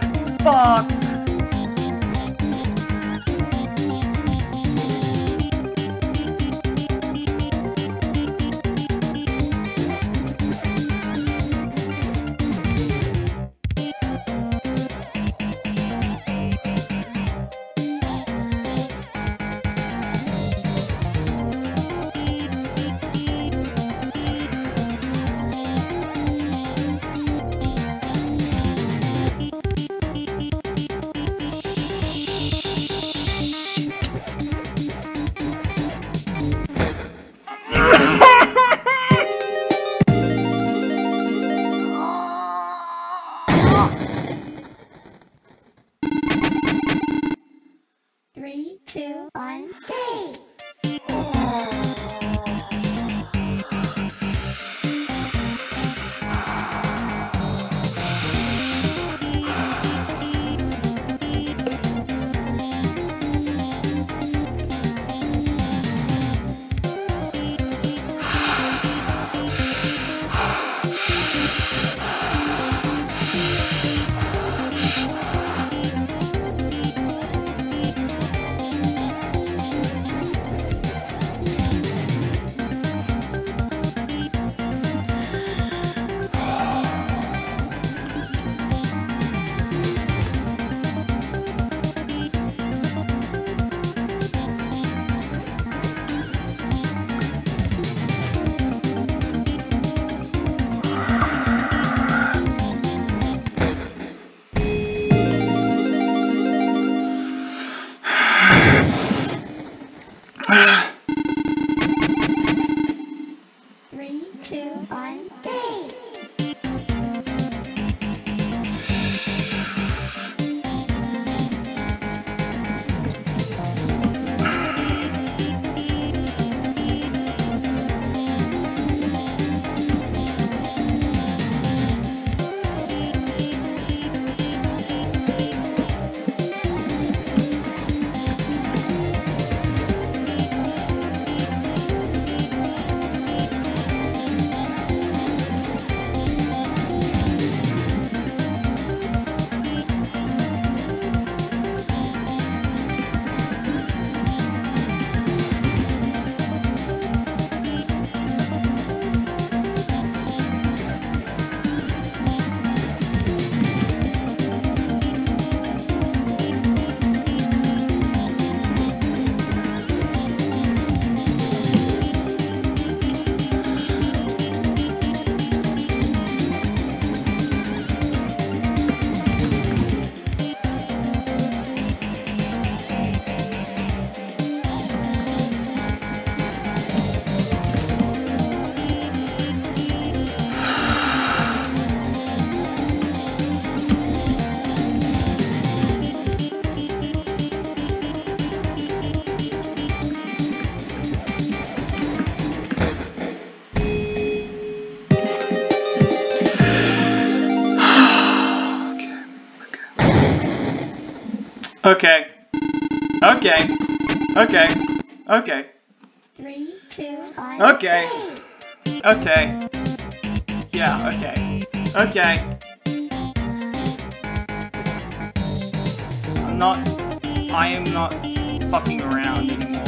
Okay. Okay. Okay. Okay. 3, 2, 1. Okay. Okay. Yeah, okay. Okay. I am not fucking around anymore.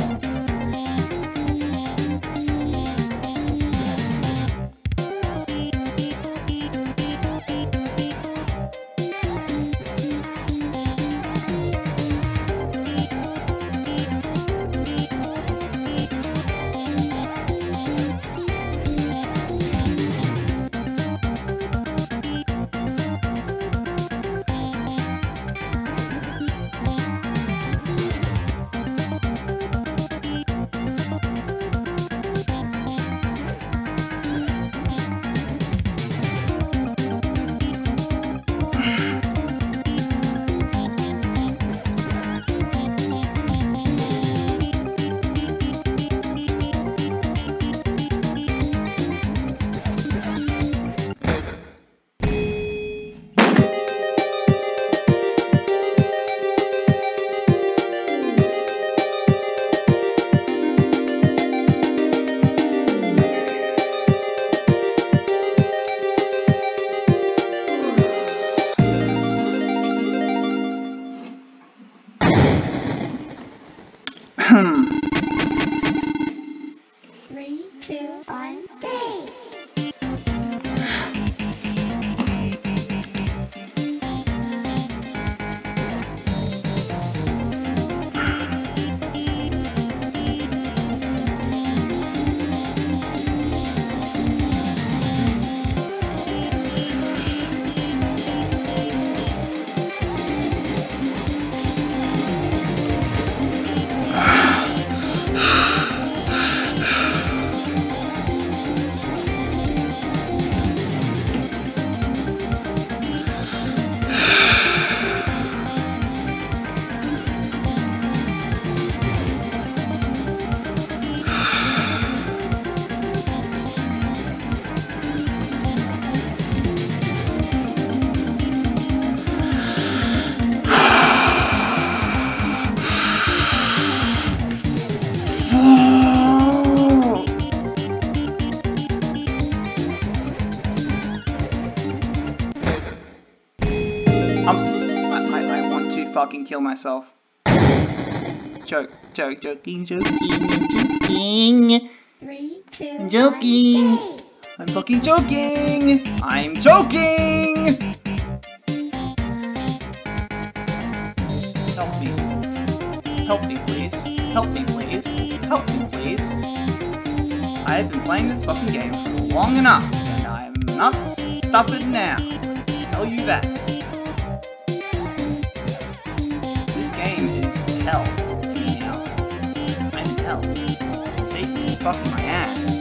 fucking kill myself. Joking. 3, 2, I'm joking. 1, I'm fucking joking. I'm joking. Help me. Help me, please. Help me, please. Help me, please. I have been playing this fucking game for long enough, and I'm not stopping now. I can tell you that. This game is hell to me now. I'm in hell. Satan is fucking my ass.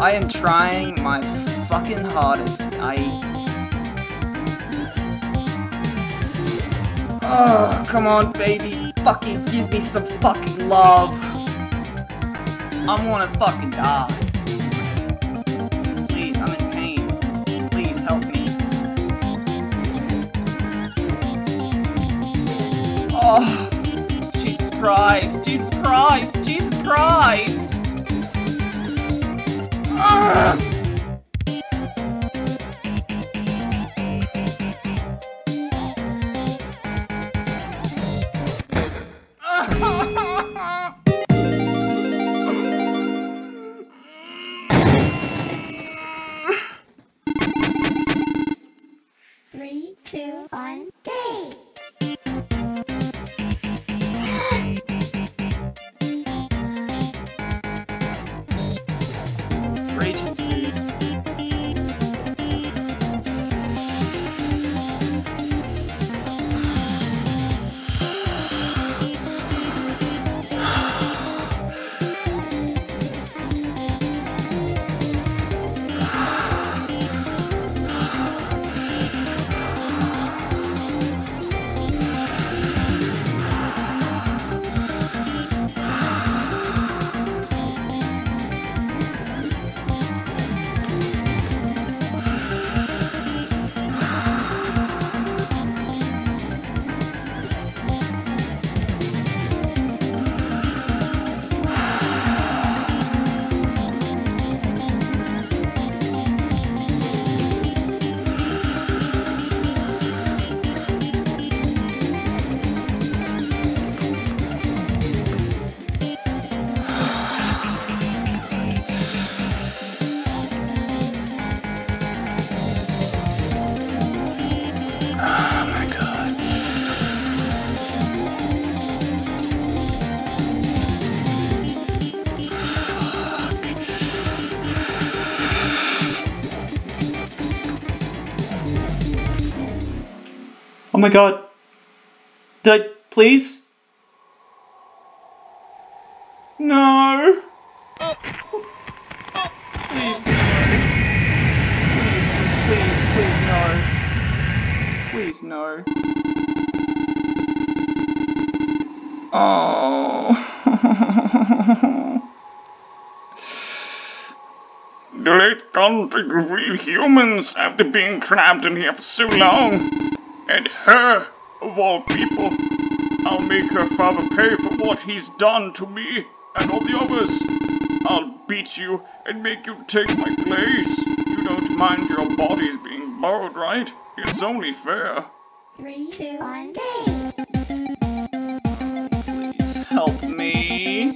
I am trying my fucking hardest. Oh, come on, baby. Fucking give me some fucking love. I'm gonna fucking die. Please, I'm in pain. Please help me. Oh, Jesus Christ. Jesus Christ. Jesus Christ. Oh my god. Did I... please? No! Please, no. Please, please, please, no. Please, no. Oh. Delete contact with real humans after being trapped in here for so long. And her, of all people, I'll make her father pay for what he's done to me and all the others. I'll beat you and make you take my place. You don't mind your bodies being borrowed, right? It's only fair. 3, 2, 1, go! Please help me.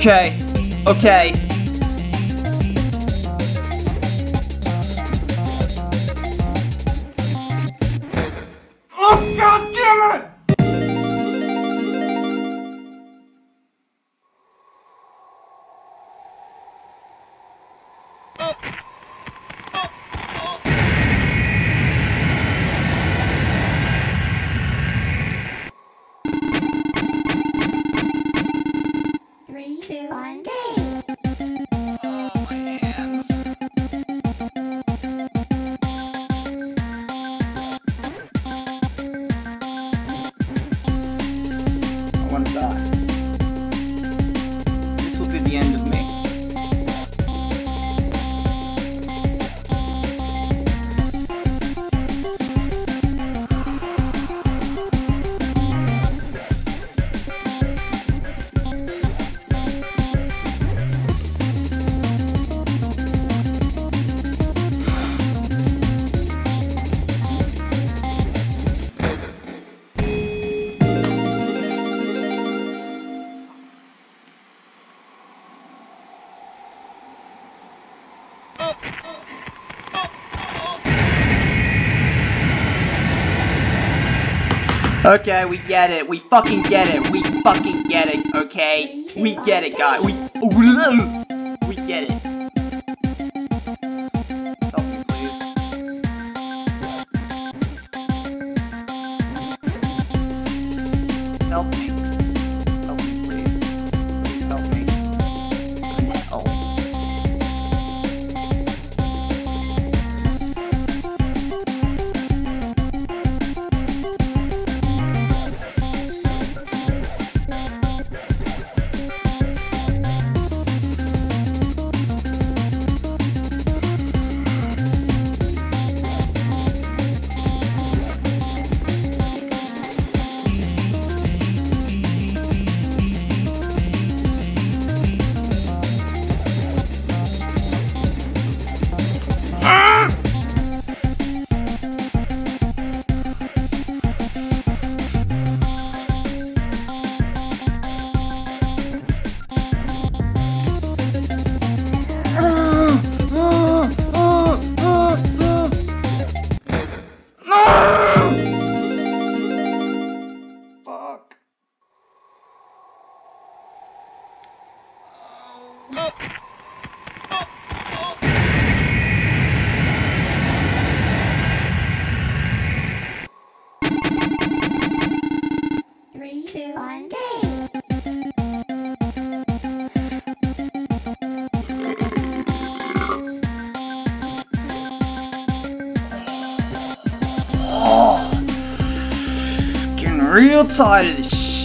Okay. Oh, God damn it! Okay, we get it. We fucking get it. We fucking get it, okay? We get it, guys. We get it. Help me, please. Help me. Help me, please. Please help me. No. Real tired of this shit.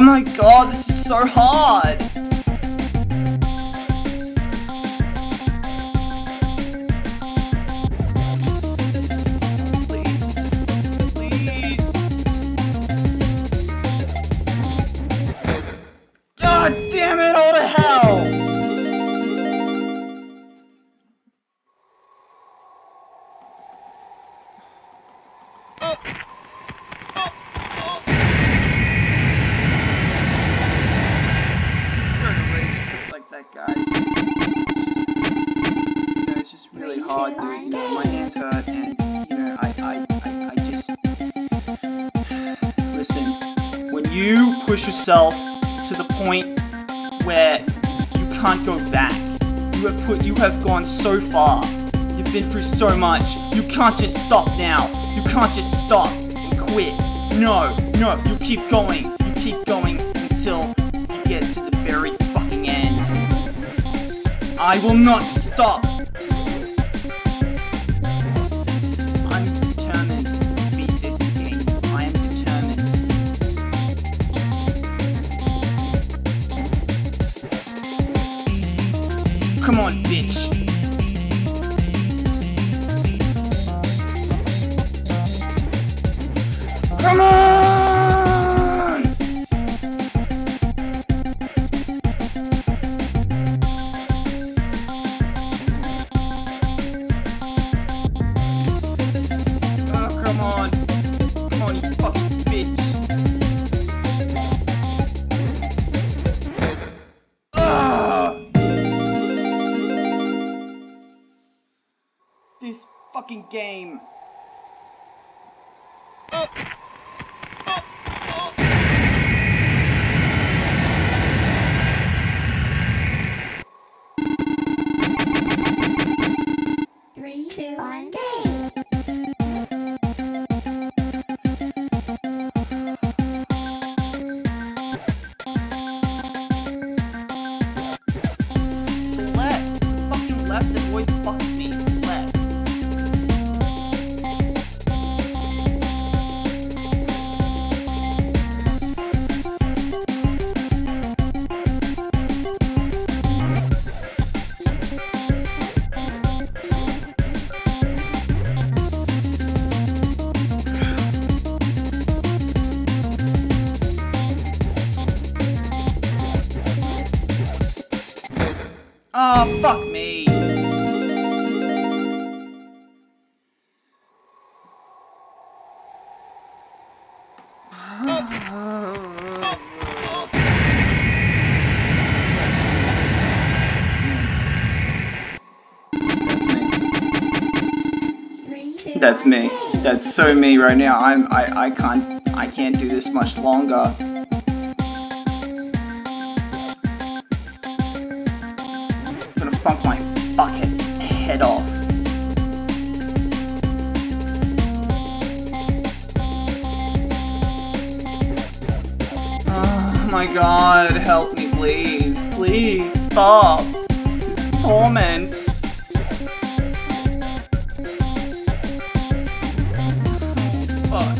Oh my god, this is so hard! Please. God damn it all to hell! Push yourself to the point where you can't go back. You have gone so far. You've been through so much. You can't just stop now. You can't just stop and quit. No, you keep going. You keep going until you get to the very fucking end. I will not stop. Come on, bitch. Come on! Oh, come on. Come on, you fucking bitch. Game. Oh, fuck me. That's me. That's so me right now. I can't do this much longer. Funk my bucket head off. Oh my god, help me please. Please stop this torment. Fuck.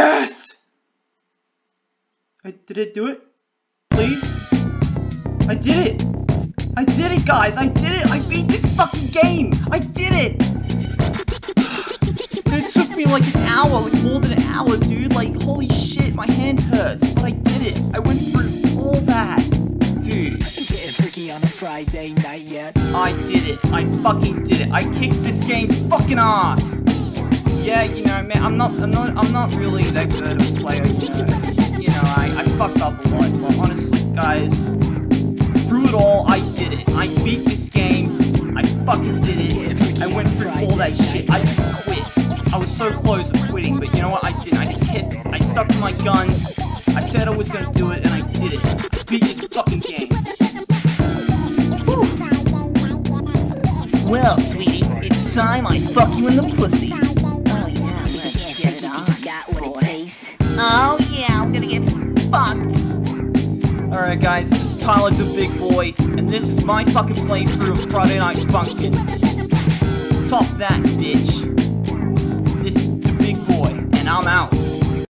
Yes! Did it do it? Please? I did it! I did it, guys! I did it! I beat this fucking game! I did it! It took me like an hour, like more than an hour, dude. Like, holy shit, my hand hurts. But I did it. I went through all that. Dude. On a Friday night yet. I did it. I fucking did it. I kicked this game's fucking ass. Yeah, you know, man, I'm not really that good of a player, you know, I fucked up a lot, but honestly, guys, through it all, I did it. I beat this game. I fucking did it. I went through all that shit. I just quit. I was so close to quitting, but you know what? I didn't. I just kept it. I stuck to my guns. I said I was gonna do it, and I did it. I beat this fucking game. Well, sweetie, it's time I fuck you in the pussy. Oh yeah, let's get it on. Got what it takes. Oh yeah, I'm gonna get fucked. Alright guys, this is Tyler the Big Boy, and this is my fucking playthrough of Friday Night Funkin'. Top that, bitch.